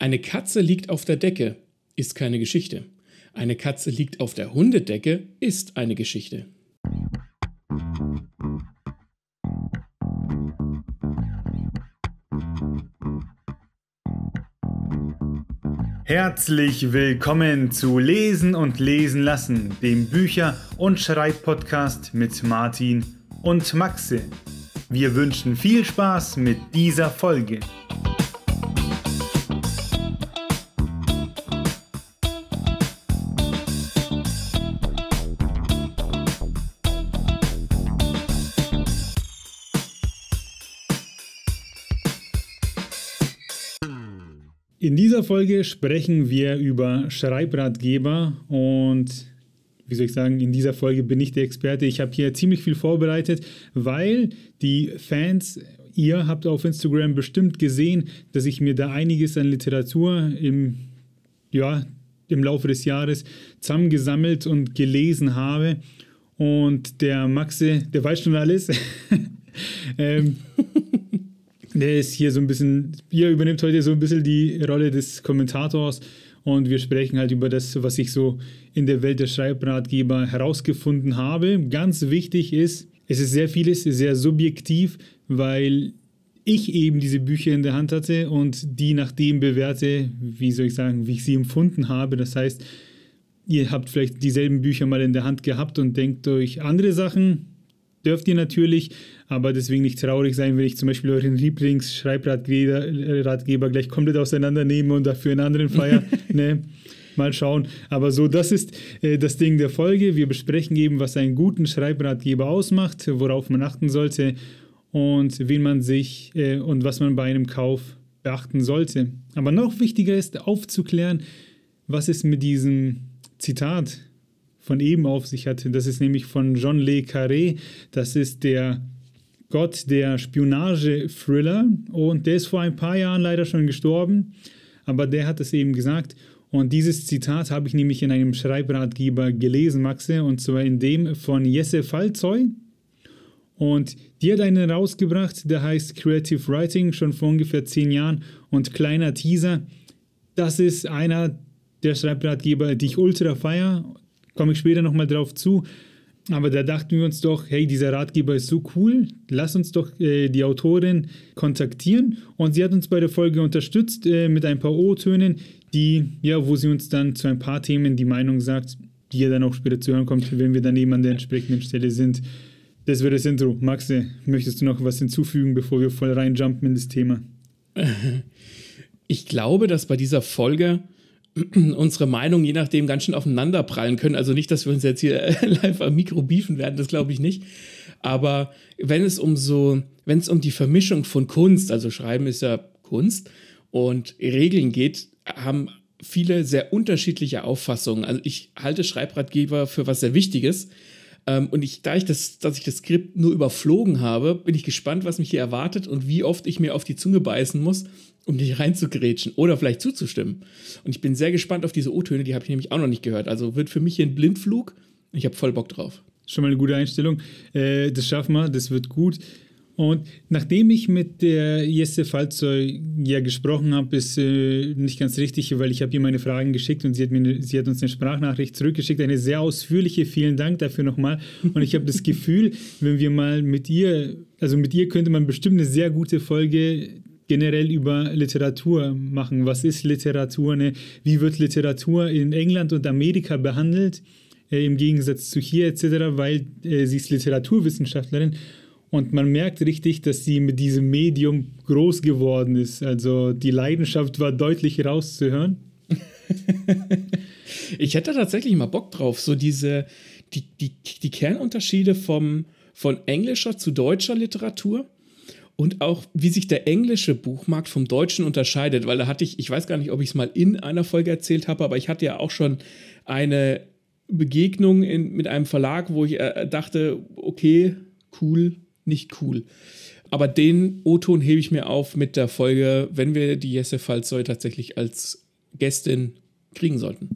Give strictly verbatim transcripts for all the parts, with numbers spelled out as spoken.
Eine Katze liegt auf der Decke ist keine Geschichte. Eine Katze liegt auf der Hundedecke ist eine Geschichte. Herzlich willkommen zu Lesen und Lesen Lassen, dem Bücher- und Schreibpodcast mit Martin und Maxe. Wir wünschen viel Spaß mit dieser Folge. In dieser Folge sprechen wir über Schreibratgeber und, wie soll ich sagen, in dieser Folge bin ich der Experte. Ich habe hier ziemlich viel vorbereitet, weil die Fans, ihr habt auf Instagram bestimmt gesehen, dass ich mir da einiges an Literatur im, ja, im Laufe des Jahres zusammengesammelt und gelesen habe. Und der Maxe, der weiß schon alles, ähm, der ist hier so ein bisschen, ihr übernimmt heute so ein bisschen die Rolle des Kommentators und wir sprechen halt über das, was ich so in der Welt der Schreibratgeber herausgefunden habe. Ganz wichtig ist, es ist sehr vieles, sehr subjektiv, weil ich eben diese Bücher in der Hand hatte und die nach dem bewerte, wie soll ich sagen, wie ich sie empfunden habe. Das heißt, ihr habt vielleicht dieselben Bücher mal in der Hand gehabt und denkt euch andere Sachen. Dürft ihr natürlich, aber deswegen nicht traurig sein, wenn ich zum Beispiel euren Lieblingsschreibratgeber gleich komplett auseinandernehme und dafür einen anderen feier. Ne? Mal schauen. Aber so, das ist äh, das Ding der Folge. Wir besprechen eben, was einen guten Schreibratgeber ausmacht, worauf man achten sollte und wen man sich äh, und was man bei einem Kauf beachten sollte. Aber noch wichtiger ist aufzuklären, was es mit diesem Zitat von eben auf sich hatte. Das ist nämlich von John Le Carré. Das ist der Gott der Spionage-Thriller und der ist vor ein paar Jahren leider schon gestorben, aber der hat es eben gesagt und dieses Zitat habe ich nämlich in einem Schreibratgeber gelesen, Maxe, und zwar in dem von Jesse Falzoi und die hat einen rausgebracht, der heißt Creative Writing, schon vor ungefähr zehn Jahren und kleiner Teaser, das ist einer der Schreibratgeber, die ich ultra feier. Komme ich später nochmal drauf zu. Aber da dachten wir uns doch, hey, dieser Ratgeber ist so cool, lass uns doch äh, die Autorin kontaktieren. Und sie hat uns bei der Folge unterstützt äh, mit ein paar O-Tönen, die, ja, wo sie uns dann zu ein paar Themen die Meinung sagt, die ja dann auch später zu hören kommt, wenn wir dann eben an der entsprechenden Stelle sind. Das wäre das Intro. Maxe, möchtest du noch was hinzufügen, bevor wir voll reinjumpen in das Thema? Ich glaube, dass bei dieser Folge unsere Meinung je nachdem ganz schön aufeinander prallen können. Also nicht, dass wir uns jetzt hier live am Mikro beefen werden, das glaube ich nicht. Aber wenn es um so, wenn es um die Vermischung von Kunst, also Schreiben ist ja Kunst, und Regeln geht, haben viele sehr unterschiedliche Auffassungen. Also ich halte Schreibratgeber für was sehr Wichtiges. Und ich, da ich das, dass ich das Skript nur überflogen habe, bin ich gespannt, was mich hier erwartet und wie oft ich mir auf die Zunge beißen muss, um nicht reinzugrätschen oder vielleicht zuzustimmen. Und ich bin sehr gespannt auf diese O-Töne, die habe ich nämlich auch noch nicht gehört. Also wird für mich hier ein Blindflug. Ich habe voll Bock drauf. Schon mal eine gute Einstellung. Äh, das schaffen wir, das wird gut. Und nachdem ich mit der Jesse Falzoi ja gesprochen habe, ist äh, nicht ganz richtig, weil ich habe ihr meine Fragen geschickt und sie hat, mir, sie hat uns eine Sprachnachricht zurückgeschickt, eine sehr ausführliche, vielen Dank dafür nochmal. Und ich habe das Gefühl, wenn wir mal mit ihr, also mit ihr könnte man bestimmt eine sehr gute Folge generell über Literatur machen. Was ist Literatur? Ne? Wie wird Literatur in England und Amerika behandelt? Äh, im Gegensatz zu hier et cetera, weil äh, sie ist Literaturwissenschaftlerin und man merkt richtig, dass sie mit diesem Medium groß geworden ist. Also die Leidenschaft war deutlich rauszuhören. Ich hätte tatsächlich mal Bock drauf, so diese die, die, die Kernunterschiede vom, von englischer zu deutscher Literatur. Und auch, wie sich der englische Buchmarkt vom deutschen unterscheidet, weil da hatte ich, ich weiß gar nicht, ob ich es mal in einer Folge erzählt habe, aber ich hatte ja auch schon eine Begegnung in, mit einem Verlag, wo ich äh, dachte, okay, cool, nicht cool. Aber den O-Ton hebe ich mir auf mit der Folge, wenn wir die Jesse Falzoi tatsächlich als Gästin kriegen sollten.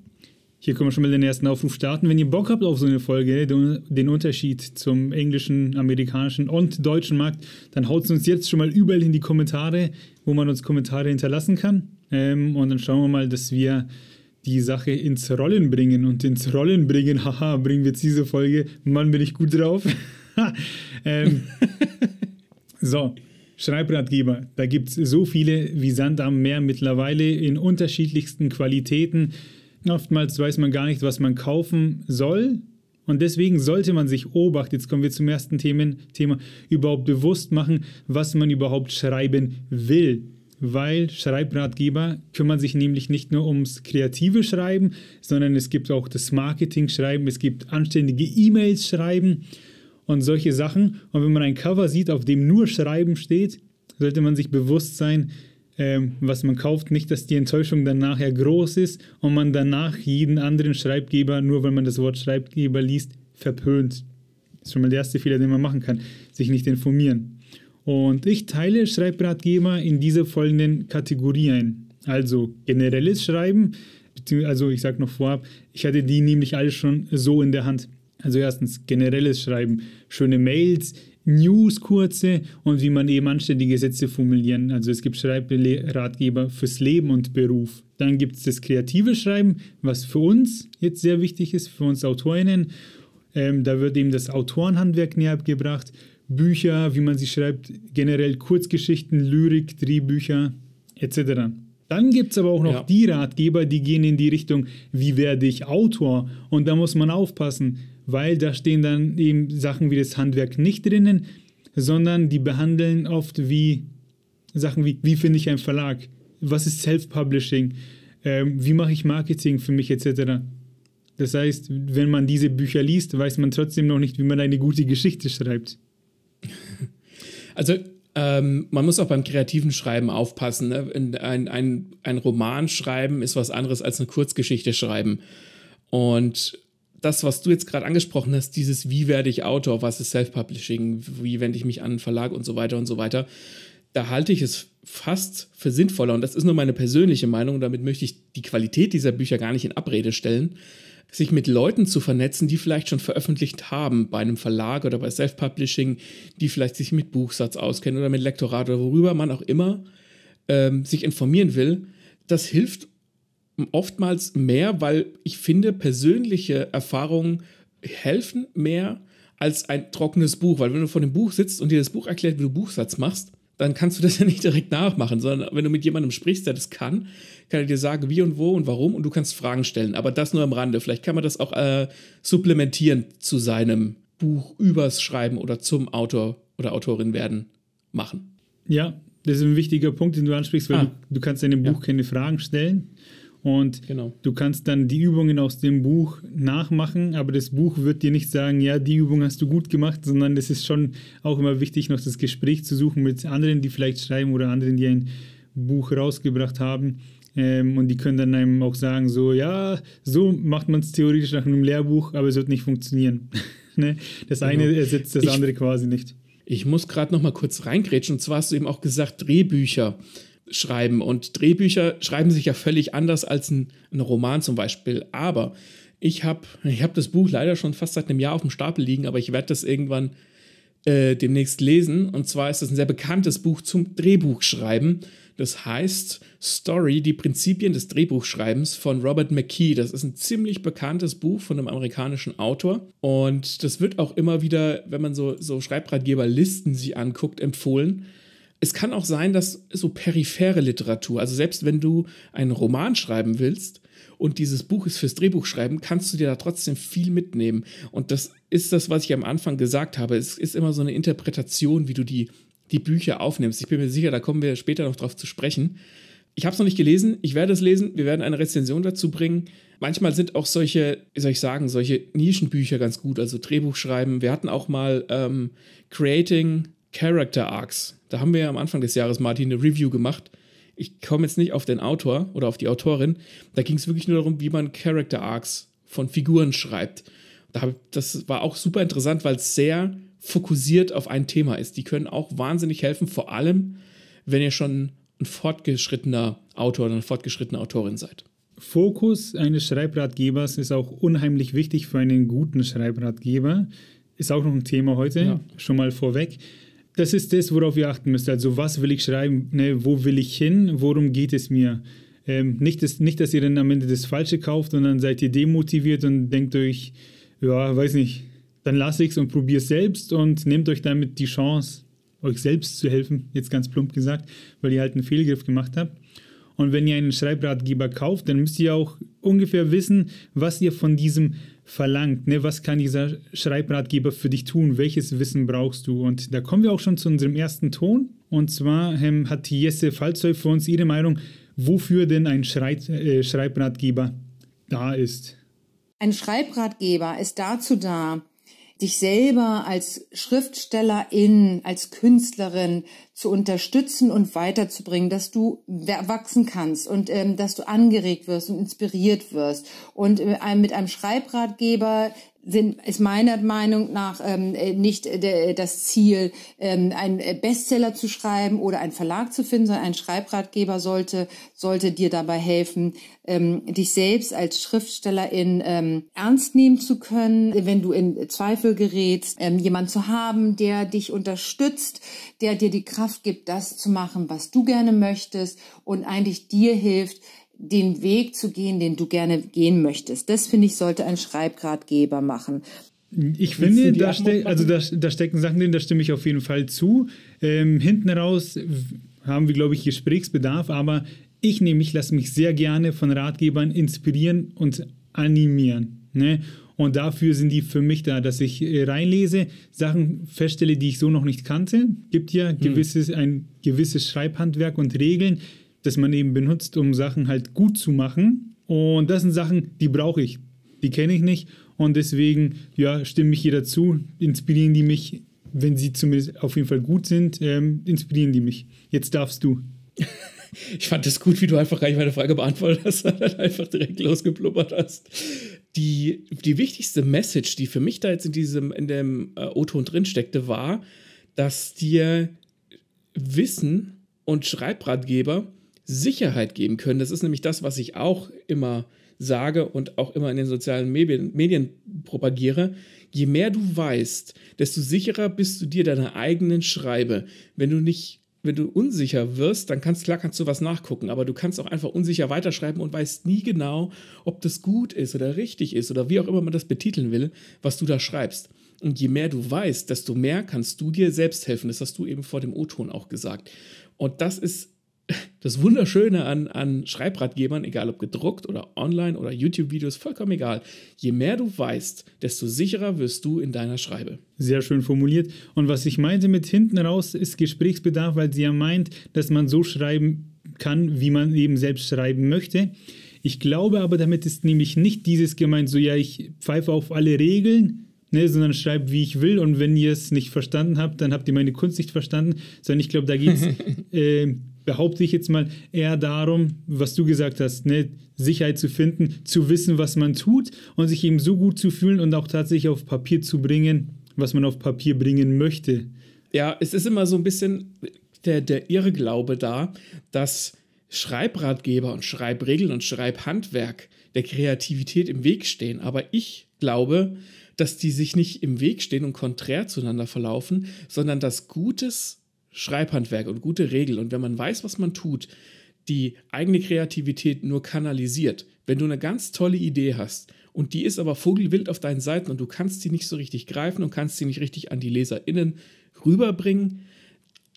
Hier können wir schon mal den ersten Aufruf starten. Wenn ihr Bock habt auf so eine Folge, den Unterschied zum englischen, amerikanischen und deutschen Markt, dann haut es uns jetzt schon mal überall in die Kommentare, wo man uns Kommentare hinterlassen kann. Ähm, und dann schauen wir mal, dass wir die Sache ins Rollen bringen. Und ins Rollen bringen, haha, bringen wir jetzt diese Folge. Mann, bin ich gut drauf. ähm, so, Schreibratgeber. Da gibt es so viele wie Sand am Meer mittlerweile in unterschiedlichsten Qualitäten. Oftmals weiß man gar nicht, was man kaufen soll. Und deswegen sollte man sich, Obacht, jetzt kommen wir zum ersten Themen, Thema, überhaupt bewusst machen, was man überhaupt schreiben will. Weil Schreibratgeber kümmern sich nämlich nicht nur ums kreative Schreiben, sondern es gibt auch das Marketing-Schreiben, es gibt anständige E-Mails schreiben und solche Sachen. Und wenn man ein Cover sieht, auf dem nur Schreiben steht, sollte man sich bewusst sein, ähm, was man kauft. Nicht, dass die Enttäuschung dann nachher ja groß ist und man danach jeden anderen Schreibgeber, nur weil man das Wort Schreibgeber liest, verpönt. Das ist schon mal der erste Fehler, den man machen kann, sich nicht informieren. Und ich teile Schreibratgeber in diese folgenden Kategorien. Also generelles Schreiben, also ich sage noch vorab, ich hatte die nämlich alle schon so in der Hand. Also erstens generelles Schreiben, schöne Mails, News kurze und wie man eben anständige Sätze formulieren. Also es gibt Schreibratgeber fürs Leben und Beruf. Dann gibt es das kreative Schreiben, was für uns jetzt sehr wichtig ist, für uns AutorInnen. Ähm, da wird eben das Autorenhandwerk näher gebracht. Bücher, wie man sie schreibt, generell Kurzgeschichten, Lyrik, Drehbücher et cetera. Dann gibt es aber auch noch ja. die Ratgeber, die gehen in die Richtung, wie werde ich Autor? Und da muss man aufpassen, weil da stehen dann eben Sachen wie das Handwerk nicht drinnen, sondern die behandeln oft wie Sachen wie, wie finde ich einen Verlag? Was ist Self-Publishing? Ähm, wie mache ich Marketing für mich et cetera. Das heißt, wenn man diese Bücher liest, weiß man trotzdem noch nicht, wie man eine gute Geschichte schreibt. Also ähm, man muss auch beim kreativen Schreiben aufpassen, ne? ein, ein, ein Roman schreiben ist was anderes als eine Kurzgeschichte schreiben. Und das, was du jetzt gerade angesprochen hast, dieses wie werde ich Autor, was ist Self-Publishing, wie wende ich mich an einen Verlag und so weiter und so weiter, da halte ich es fast für sinnvoller. Und das ist nur meine persönliche Meinung, damit möchte ich die Qualität dieser Bücher gar nicht in Abrede stellen, sich mit Leuten zu vernetzen, die vielleicht schon veröffentlicht haben bei einem Verlag oder bei Self-Publishing, die vielleicht sich mit Buchsatz auskennen oder mit Lektorat oder worüber man auch immer ähm, sich informieren will. Das hilft oftmals mehr, weil ich finde, persönliche Erfahrungen helfen mehr als ein trockenes Buch. Weil wenn du vor dem Buch sitzt und dir das Buch erklärt, wie du Buchsatz machst, dann kannst du das ja nicht direkt nachmachen, sondern wenn du mit jemandem sprichst, der das kann, kann er dir sagen, wie und wo und warum und du kannst Fragen stellen, aber das nur am Rande. Vielleicht kann man das auch äh, supplementieren zu seinem Buch übers Schreiben oder zum Autor oder Autorin werden machen. Ja, das ist ein wichtiger Punkt, den du ansprichst, weil ah. du, du kannst deinem Buch ja. keine Fragen stellen und genau. du kannst dann die Übungen aus dem Buch nachmachen, aber das Buch wird dir nicht sagen, ja, die Übung hast du gut gemacht, sondern es ist schon auch immer wichtig, noch das Gespräch zu suchen mit anderen, die vielleicht schreiben oder anderen, die ein Buch rausgebracht haben. Ähm, und die können dann einem auch sagen, so, ja, so macht man es theoretisch nach einem Lehrbuch, aber es wird nicht funktionieren. Ne? Das eine genau. ersetzt das ich, andere quasi nicht. Ich muss gerade noch mal kurz reingrätschen. Und zwar hast du eben auch gesagt, Drehbücher schreiben. Und Drehbücher schreiben sich ja völlig anders als ein, ein Roman zum Beispiel. Aber ich habe ich hab das Buch leider schon fast seit einem Jahr auf dem Stapel liegen, aber ich werde das irgendwann äh, demnächst lesen. Und zwar ist das ein sehr bekanntes Buch zum Drehbuchschreiben. Das heißt Story, die Prinzipien des Drehbuchschreibens von Robert McKee. Das ist ein ziemlich bekanntes Buch von einem amerikanischen Autor. Und das wird auch immer wieder, wenn man so, so Schreibratgeberlisten sich anguckt, empfohlen. Es kann auch sein, dass so periphere Literatur, also selbst wenn du einen Roman schreiben willst und dieses Buch ist fürs Drehbuchschreiben, kannst du dir da trotzdem viel mitnehmen. Und das ist das, was ich am Anfang gesagt habe. Es ist immer so eine Interpretation, wie du die die Bücher aufnimmst. Ich bin mir sicher, da kommen wir später noch drauf zu sprechen. Ich habe es noch nicht gelesen, ich werde es lesen, wir werden eine Rezension dazu bringen. Manchmal sind auch solche, wie soll ich sagen, solche Nischenbücher ganz gut, also Drehbuchschreiben. Wir hatten auch mal ähm, Creating Character Arcs. Da haben wir am Anfang des Jahres, Martin, eine Review gemacht. Ich komme jetzt nicht auf den Autor oder auf die Autorin. Da ging es wirklich nur darum, wie man Character Arcs von Figuren schreibt. Da hab, das war auch super interessant, weil es sehr fokussiert auf ein Thema ist. Die können auch wahnsinnig helfen, vor allem, wenn ihr schon ein fortgeschrittener Autor oder eine fortgeschrittene Autorin seid. Fokus eines Schreibratgebers ist auch unheimlich wichtig für einen guten Schreibratgeber. Ist auch noch ein Thema heute, ja. schon mal vorweg. das ist das, worauf ihr achten müsst. Also was will ich schreiben, ne? Wo will ich hin, worum geht es mir? Ähm, nicht, das, nicht, dass ihr dann am Ende das Falsche kauft und dann seid ihr demotiviert und denkt euch, ja, weiß nicht, dann lasse ich es und probiere es selbst und nehmt euch damit die Chance, euch selbst zu helfen, jetzt ganz plump gesagt, weil ihr halt einen Fehlgriff gemacht habt. Und wenn ihr einen Schreibratgeber kauft, dann müsst ihr auch ungefähr wissen, was ihr von diesem verlangt. Ne? Was kann dieser Schreibratgeber für dich tun? Welches Wissen brauchst du? Und da kommen wir auch schon zu unserem ersten Ton. Und zwar ähm, hat Jesse Falzoi für uns ihre Meinung, wofür denn ein Schreit, äh, Schreibratgeber da ist. Ein Schreibratgeber ist dazu da, dich selber als Schriftstellerin, als Künstlerin zu unterstützen und weiterzubringen, dass du wachsen kannst und ähm, dass du angeregt wirst und inspiriert wirst. Und äh, mit einem Schreibratgeber sind, ist meiner Meinung nach ähm, nicht de, das Ziel, ähm, einen Bestseller zu schreiben oder einen Verlag zu finden, sondern ein Schreibratgeber sollte, sollte dir dabei helfen, ähm, dich selbst als Schriftstellerin ähm, ernst nehmen zu können, wenn du in Zweifel gerätst, ähm, jemanden zu haben, der dich unterstützt, der dir die Kraft gibt, das zu machen, was du gerne möchtest und eigentlich dir hilft, den Weg zu gehen, den du gerne gehen möchtest. Das, finde ich, sollte ein Schreibratgeber machen. Ich finde, da, ste also da, da stecken Sachen drin, da stimme ich auf jeden Fall zu. Ähm, hinten raus haben wir, glaube ich, Gesprächsbedarf, aber ich nehme, ich lasse mich sehr gerne von Ratgebern inspirieren und animieren. Ne? Und dafür sind die für mich da, dass ich reinlese, Sachen feststelle, die ich so noch nicht kannte. Gibt ja hm. gewisses, ein gewisses Schreibhandwerk und Regeln, das man eben benutzt, um Sachen halt gut zu machen. Und das sind Sachen, die brauche ich, die kenne ich nicht. Und deswegen, ja, stimme ich hier dazu, inspirieren die mich, wenn sie zumindest auf jeden Fall gut sind, ähm, inspirieren die mich. Jetzt darfst du. Ich fand das gut, wie du einfach gar nicht meine Frage beantwortet hast, sondern einfach direkt losgeblubbert hast. Die, die wichtigste Message, die für mich da jetzt in diesem, in dem äh, O-Ton drin steckte, war, dass dir Wissen und Schreibratgeber Sicherheit geben können. Das ist nämlich das, was ich auch immer sage und auch immer in den sozialen Medien, Medien propagiere. Je mehr du weißt, desto sicherer bist du dir deiner eigenen Schreibe. Wenn du nicht, wenn du unsicher wirst, dann kannst, klar kannst du was nachgucken, aber du kannst auch einfach unsicher weiterschreiben und weißt nie genau, ob das gut ist oder richtig ist oder wie auch immer man das betiteln will, was du da schreibst. Und je mehr du weißt, desto mehr kannst du dir selbst helfen. Das hast du eben vor dem O-Ton auch gesagt. Und das ist das Wunderschöne an, an Schreibratgebern, egal ob gedruckt oder online oder YouTube-Videos, vollkommen egal. Je mehr du weißt, desto sicherer wirst du in deiner Schreibe. Sehr schön formuliert. Und was ich meinte mit hinten raus ist Gesprächsbedarf, weil sie ja meint, dass man so schreiben kann, wie man eben selbst schreiben möchte. Ich glaube aber, damit ist nämlich nicht dieses gemeint, so ja, ich pfeife auf alle Regeln, ne, sondern schreibe, wie ich will, und wenn ihr es nicht verstanden habt, dann habt ihr meine Kunst nicht verstanden, sondern ich glaube, da geht es äh, behaupte ich jetzt mal, eher darum, was du gesagt hast, ne? Sicherheit zu finden, zu wissen, was man tut und sich eben so gut zu fühlen und auch tatsächlich auf Papier zu bringen, was man auf Papier bringen möchte. Ja, es ist immer so ein bisschen der, der Irrglaube da, dass Schreibratgeber und Schreibregeln und Schreibhandwerk der Kreativität im Weg stehen. Aber ich glaube, dass die sich nicht im Weg stehen und konträr zueinander verlaufen, sondern dass gutes Schreibhandwerk und gute Regeln und wenn man weiß, was man tut, die eigene Kreativität nur kanalisiert. Wenn du eine ganz tolle Idee hast und die ist aber vogelwild auf deinen Seiten und du kannst sie nicht so richtig greifen und kannst sie nicht richtig an die LeserInnen rüberbringen,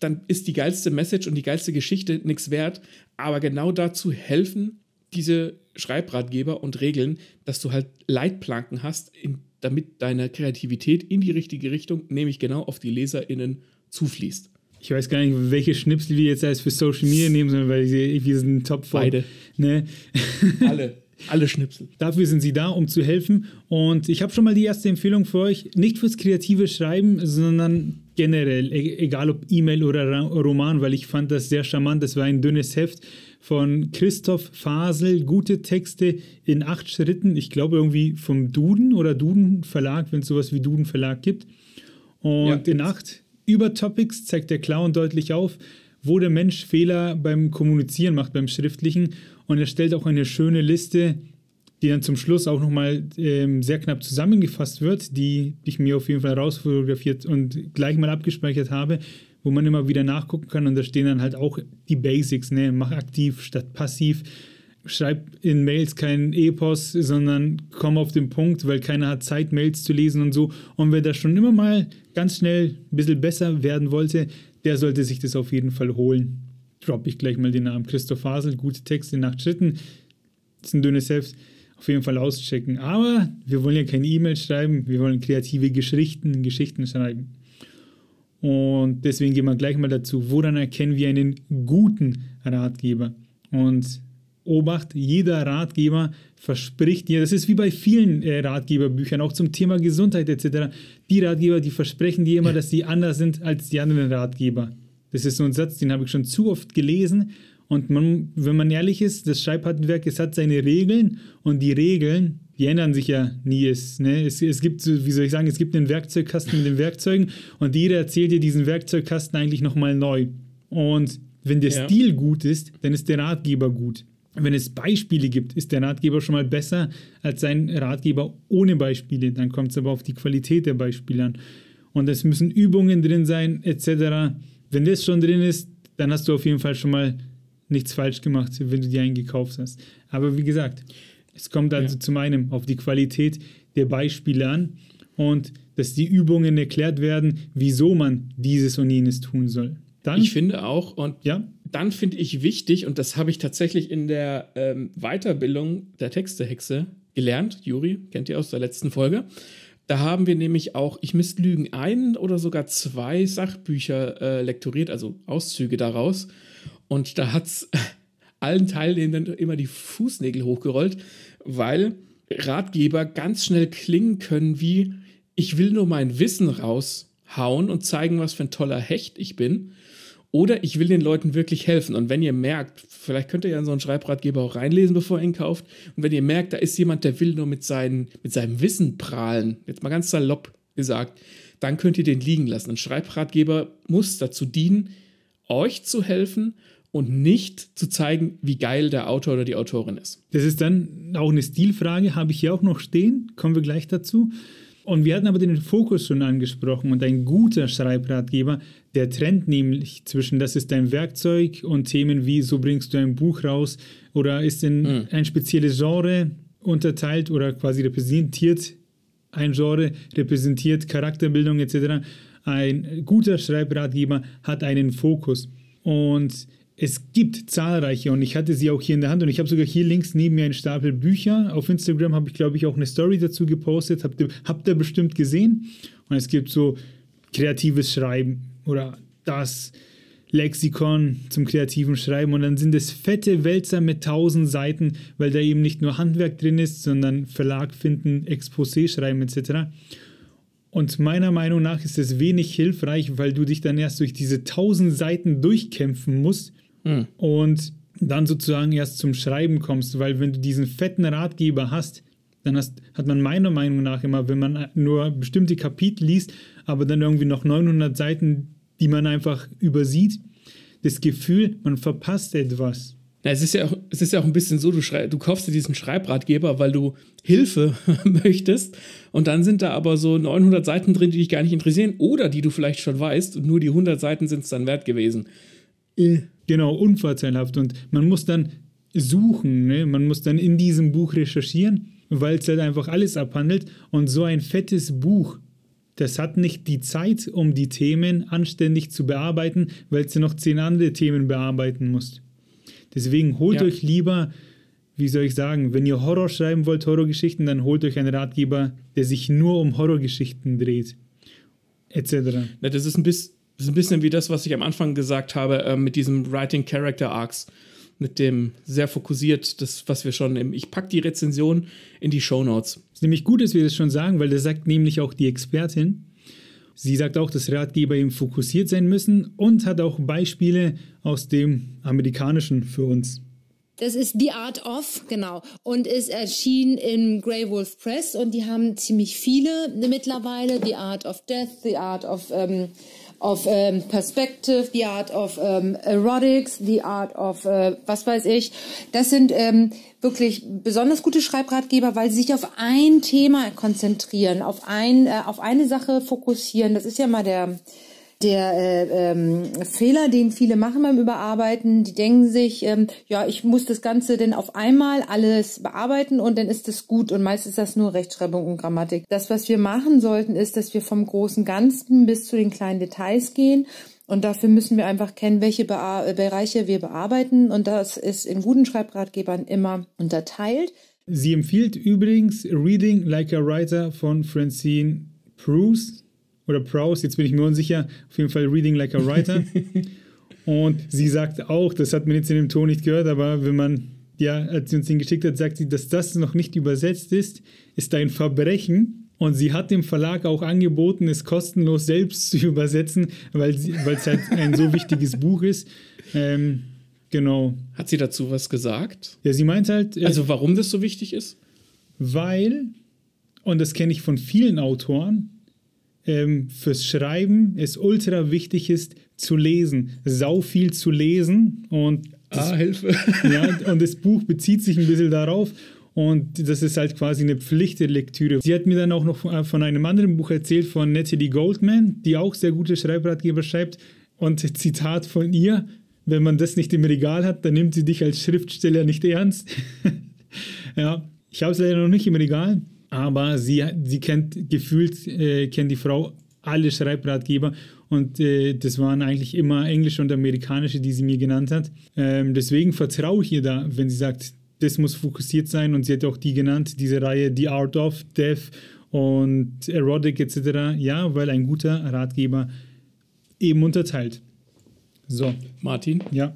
dann ist die geilste Message und die geilste Geschichte nichts wert. Aber genau dazu helfen diese Schreibratgeber und Regeln, dass du halt Leitplanken hast, in, damit deine Kreativität in die richtige Richtung, nämlich genau auf die LeserInnen, zufließt. Ich weiß gar nicht, welche Schnipsel wir jetzt als für Social Media nehmen, sondern weil wir sind top voll. Beide. Ne? Alle. Alle Schnipsel. Dafür sind sie da, um zu helfen. Und ich habe schon mal die erste Empfehlung für euch. Nicht fürs kreative Schreiben, sondern generell. E egal ob E-Mail oder Ra Roman, weil ich fand das sehr charmant. Das war ein dünnes Heft von Christoph Fasel. Gute Texte in acht Schritten. Ich glaube irgendwie vom Duden oder Duden Verlag, wenn es sowas wie Duden Verlag gibt. Und ja, in acht... Über Topics zeigt der Clown deutlich auf, wo der Mensch Fehler beim Kommunizieren macht, beim Schriftlichen. Und er stellt auch eine schöne Liste, die dann zum Schluss auch nochmal ähm, sehr knapp zusammengefasst wird, die ich mir auf jeden Fall rausfotografiert und gleich mal abgespeichert habe, wo man immer wieder nachgucken kann. Und da stehen dann halt auch die Basics, ne? Mach aktiv statt passiv. Schreib in Mails keinen Epos, sondern komm auf den Punkt, weil keiner hat Zeit, Mails zu lesen und so. Und wer da schon immer mal ganz schnell ein bisschen besser werden wollte, der sollte sich das auf jeden Fall holen. Droppe ich gleich mal den Namen. Christoph Fasel, gute Texte in acht Schritten. Das ist ein dünnes Heft. Auf jeden Fall auschecken. Aber wir wollen ja keine E-Mail schreiben, wir wollen kreative Geschichten, Geschichten schreiben. Und deswegen gehen wir gleich mal dazu. Woran erkennen wir einen guten Ratgeber? Und Obacht, jeder Ratgeber verspricht dir, das ist wie bei vielen äh, Ratgeberbüchern, auch zum Thema Gesundheit et cetera. Die Ratgeber, die versprechen dir immer, dass die anders sind als die anderen Ratgeber. Das ist so ein Satz, den habe ich schon zu oft gelesen. Und man, wenn man ehrlich ist, das Schreibhandwerk, es hat seine Regeln und die Regeln, die ändern sich ja nie. Es, ne? es, es gibt, wie soll ich sagen, es gibt einen Werkzeugkasten mit den Werkzeugen und jeder erzählt dir diesen Werkzeugkasten eigentlich nochmal neu. Und wenn der ja. Stil gut ist, dann ist der Ratgeber gut. Wenn es Beispiele gibt, ist der Ratgeber schon mal besser als sein Ratgeber ohne Beispiele. Dann kommt es aber auf die Qualität der Beispiele an. Und es müssen Übungen drin sein, et cetera. Wenn das schon drin ist, dann hast du auf jeden Fall schon mal nichts falsch gemacht, wenn du dir einen gekauft hast. Aber wie gesagt, es kommt also ja. zum einen auf die Qualität der Beispiele an und dass die Übungen erklärt werden, wieso man dieses und jenes tun soll. Dann, ich finde auch, und ja? dann finde ich wichtig, und das habe ich tatsächlich in der ähm, Weiterbildung der Textehexe gelernt, Juri, kennt ihr aus der letzten Folge, da haben wir nämlich auch, ich müsste lügen, ein oder sogar zwei Sachbücher äh, lektoriert, also Auszüge daraus. Und da hat es allen Teilnehmenden immer die Fußnägel hochgerollt, weil Ratgeber ganz schnell klingen können wie, ich will nur mein Wissen raushauen und zeigen, was für ein toller Hecht ich bin. Oder ich will den Leuten wirklich helfen. Und wenn ihr merkt, vielleicht könnt ihr ja in so einen Schreibratgeber auch reinlesen, bevor ihr ihn kauft. Und wenn ihr merkt, da ist jemand, der will nur mit, seinen, mit seinem Wissen prahlen, jetzt mal ganz salopp gesagt, dann könnt ihr den liegen lassen. Ein Schreibratgeber muss dazu dienen, euch zu helfen und nicht zu zeigen, wie geil der Autor oder die Autorin ist. Das ist dann auch eine Stilfrage, habe ich hier auch noch stehen, kommen wir gleich dazu. Und wir hatten aber den Fokus schon angesprochen und ein guter Schreibratgeber, der trennt nämlich zwischen, das ist dein Werkzeug und Themen wie, so bringst du ein Buch raus oder ist in mhm. ein spezielles Genre unterteilt oder quasi repräsentiert ein Genre, repräsentiert Charakterbildung et cetera. Ein guter Schreibratgeber hat einen Fokus und es gibt zahlreiche und ich hatte sie auch hier in der Hand und ich habe sogar hier links neben mir einen Stapel Bücher. Auf Instagram habe ich, glaube ich, auch eine Story dazu gepostet, habt ihr, habt ihr bestimmt gesehen. Und es gibt so kreatives Schreiben oder das Lexikon zum kreativen Schreiben und dann sind es fette Wälzer mit tausend Seiten, weil da eben nicht nur Handwerk drin ist, sondern Verlag finden, Exposé schreiben et cetera. Und meiner Meinung nach ist es wenig hilfreich, weil du dich dann erst durch diese tausend Seiten durchkämpfen musst mhm. und dann sozusagen erst zum Schreiben kommst. Weil wenn du diesen fetten Ratgeber hast, dann hast, hat man meiner Meinung nach immer, wenn man nur bestimmte Kapitel liest, aber dann irgendwie noch neunhundert Seiten, die man einfach übersieht, das Gefühl, man verpasst etwas. Na, es ist ja auch, es ist ja auch ein bisschen so, du, schrei- du kaufst dir diesen Schreibratgeber, weil du Hilfe möchtest und dann sind da aber so neunhundert Seiten drin, die dich gar nicht interessieren oder die du vielleicht schon weißt und nur die hundert Seiten sind es dann wert gewesen. Genau, unvorteilhaft und man muss dann suchen, ne? Man muss dann in diesem Buch recherchieren, weil es halt einfach alles abhandelt und so ein fettes Buch, das hat nicht die Zeit, um die Themen anständig zu bearbeiten, weil es ja noch zehn andere Themen bearbeiten muss. Deswegen holt ja. euch lieber, wie soll ich sagen, wenn ihr Horror schreiben wollt, Horrorgeschichten, dann holt euch einen Ratgeber, der sich nur um Horrorgeschichten dreht, et cetera. Ja, das, ist ein bis, das ist ein bisschen wie das, was ich am Anfang gesagt habe, äh, mit diesem Writing Character Arcs, mit dem sehr fokussiert, das, was wir schon, im, ich packe die Rezension in die Shownotes. Es ist nämlich gut, dass wir das schon sagen, weil das sagt nämlich auch die Expertin. Sie sagt auch, dass Ratgeber eben fokussiert sein müssen und hat auch Beispiele aus dem Amerikanischen für uns. Das ist The Art of, genau, und ist erschienen im Grey Wolf Press und die haben ziemlich viele mittlerweile. The Art of Death, The Art of, ähm, of ähm, Perspective, The Art of ähm, Erotics, The Art of, äh, was weiß ich. Das sind ähm, wirklich besonders gute Schreibratgeber, weil sie sich auf ein Thema konzentrieren, auf ein, äh, auf eine Sache fokussieren. Das ist ja mal der, der äh, ähm, Fehler, den viele machen beim Überarbeiten, die denken sich, ähm, ja, ich muss das Ganze denn auf einmal alles bearbeiten und dann ist es gut. Und meist ist das nur Rechtschreibung und Grammatik. Das, was wir machen sollten, ist, dass wir vom großen Ganzen bis zu den kleinen Details gehen. Und dafür müssen wir einfach kennen, welche Be- Bereiche wir bearbeiten. Und das ist in guten Schreibratgebern immer unterteilt. Sie empfiehlt übrigens Reading Like a Writer von Francine Prose oder Prose, jetzt bin ich mir unsicher, auf jeden Fall Reading Like a Writer. Und sie sagt auch, das hat man jetzt in dem Ton nicht gehört, aber wenn man, ja, als sie uns den geschickt hat, sagt sie, dass das noch nicht übersetzt ist, ist ein Verbrechen. Und sie hat dem Verlag auch angeboten, es kostenlos selbst zu übersetzen, weil es halt ein so wichtiges Buch ist. Ähm, genau. Hat sie dazu was gesagt? Ja, sie meint halt... Äh, also warum das so wichtig ist? Weil, und das kenne ich von vielen Autoren, ähm, fürs Schreiben es ultra wichtig ist, zu lesen. Sau viel zu lesen. Und das, ah, Hilfe. Ja, und das Buch bezieht sich ein bisschen darauf. Und das ist halt quasi eine Pflicht der Lektüre. Sie hat mir dann auch noch von einem anderen Buch erzählt, von Natalie Goldman, die auch sehr gute Schreibratgeber schreibt. Und Zitat von ihr, wenn man das nicht im Regal hat, dann nimmt sie dich als Schriftsteller nicht ernst. Ja, ich habe es leider noch nicht im Regal, aber sie, sie kennt gefühlt, äh, kennt die Frau alle Schreibratgeber. Und äh, das waren eigentlich immer englische und amerikanische, die sie mir genannt hat. Ähm, deswegen vertraue ich ihr da, wenn sie sagt, das muss fokussiert sein, und sie hat auch die genannt, diese Reihe The Art of Death und Erotik et cetera. Ja, weil ein guter Ratgeber eben unterteilt. So. Martin? Ja?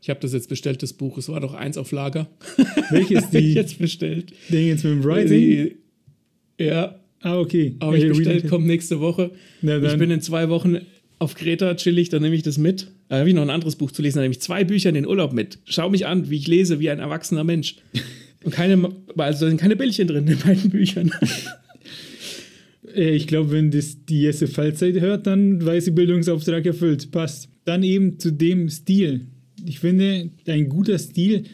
Ich habe das jetzt bestellt, das Buch. Es war doch eins auf Lager. Welches die? Ich jetzt bestellt. Den jetzt mit dem Writing? Ja. Ah, okay. Aber ich bestellt, kommt nächste Woche. Na, ich bin in zwei Wochen auf Kreta, chillig, dann nehme ich das mit. Da habe ich noch ein anderes Buch zu lesen, da nehme ich zwei Bücher in den Urlaub mit. Schau mich an, wie ich lese, wie ein erwachsener Mensch. Und keine, also da sind keine Bildchen drin in beiden Büchern. Ich glaube, wenn das die Jesse Falzoi hört, dann weiß sie, Bildungsauftrag erfüllt. Passt. Dann eben zu dem Stil. Ich finde, ein guter Stil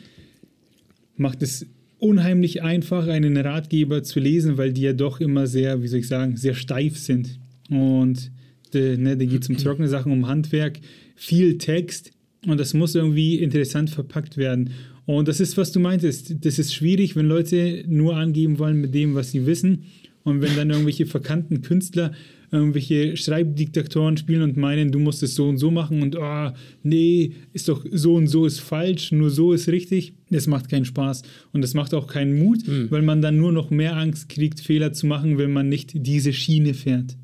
macht es unheimlich einfach, einen Ratgeber zu lesen, weil die ja doch immer sehr, wie soll ich sagen, sehr steif sind. Und äh, ne, da geht es um trockene Sachen, um Handwerk, viel Text, und das muss irgendwie interessant verpackt werden. Und das ist, was du meintest. Das ist schwierig, wenn Leute nur angeben wollen mit dem, was sie wissen, und wenn dann irgendwelche verkannten Künstler irgendwelche Schreibdiktatoren spielen und meinen, du musst es so und so machen und oh, nee, ist doch so und so ist falsch, nur so ist richtig. Das macht keinen Spaß und das macht auch keinen Mut, mhm. weil man dann nur noch mehr Angst kriegt, Fehler zu machen, wenn man nicht diese Schiene fährt.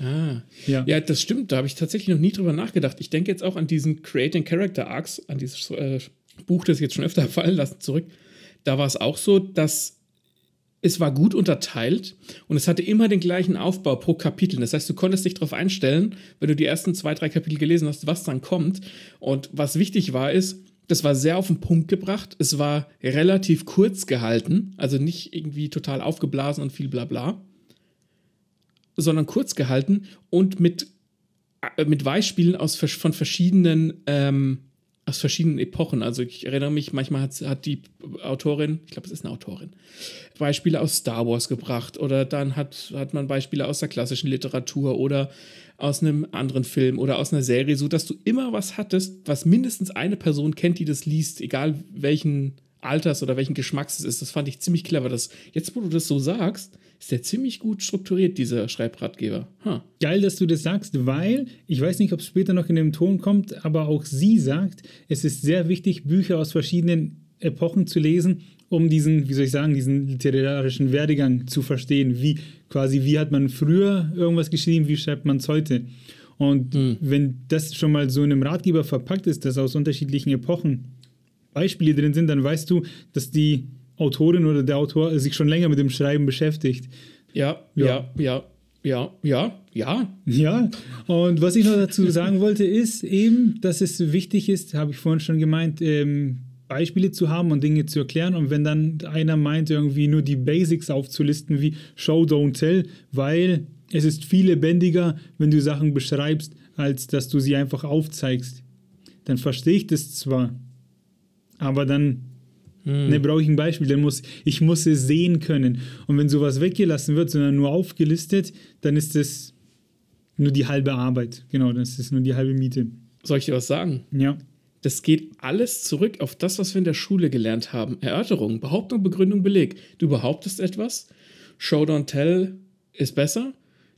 Ah, ja. ja, das stimmt, da habe ich tatsächlich noch nie drüber nachgedacht. Ich denke jetzt auch an diesen Creating Character Arcs, an dieses äh, Buch, das ich jetzt schon öfter fallen lassen, zurück. Da war es auch so, dass es war gut unterteilt und es hatte immer den gleichen Aufbau pro Kapitel. Das heißt, du konntest dich darauf einstellen, wenn du die ersten zwei, drei Kapitel gelesen hast, was dann kommt. Und was wichtig war, ist, das war sehr auf den Punkt gebracht. Es war relativ kurz gehalten, also nicht irgendwie total aufgeblasen und viel Blabla, sondern kurz gehalten und mit, äh, mit Beispielen aus, von verschiedenen, ähm, aus verschiedenen Epochen. Also ich erinnere mich, manchmal hat, hat die Autorin, ich glaube, es ist eine Autorin, Beispiele aus Star Wars gebracht, oder dann hat, hat man Beispiele aus der klassischen Literatur oder aus einem anderen Film oder aus einer Serie, sodass du immer was hattest, was mindestens eine Person kennt, die das liest, egal welchen Alters oder welchen Geschmacks es ist. Das fand ich ziemlich clever. Das, jetzt, wo du das so sagst, ist der ziemlich gut strukturiert, dieser Schreibratgeber. Huh. Geil, dass du das sagst, weil, ich weiß nicht, ob es später noch in dem Ton kommt, aber auch sie sagt, es ist sehr wichtig, Bücher aus verschiedenen Epochen zu lesen, um diesen, wie soll ich sagen, diesen literarischen Werdegang zu verstehen. Wie quasi, wie hat man früher irgendwas geschrieben, wie schreibt man es heute? Und hm. wenn das schon mal so in einem Ratgeber verpackt ist, dass aus unterschiedlichen Epochen Beispiele drin sind, dann weißt du, dass die Autorin oder der Autor sich schon länger mit dem Schreiben beschäftigt. Ja, ja, ja, ja, ja, ja. Ja, und was ich noch dazu sagen wollte, ist eben, dass es wichtig ist, habe ich vorhin schon gemeint, ähm, Beispiele zu haben und Dinge zu erklären. Und wenn dann einer meint, irgendwie nur die Basics aufzulisten, wie Show, Don't Tell, weil es ist viel lebendiger, wenn du Sachen beschreibst, als dass du sie einfach aufzeigst. Dann verstehe ich das zwar, aber dann Hm. ne, brauche ich ein Beispiel, dann muss, ich muss es sehen können. Und wenn sowas weggelassen wird, sondern nur aufgelistet, dann ist es nur die halbe Arbeit. Genau, das ist nur die halbe Miete. Soll ich dir was sagen? Ja. Das geht alles zurück auf das, was wir in der Schule gelernt haben. Erörterung, Behauptung, Begründung, Beleg. Du behauptest etwas, Show, don't tell ist besser.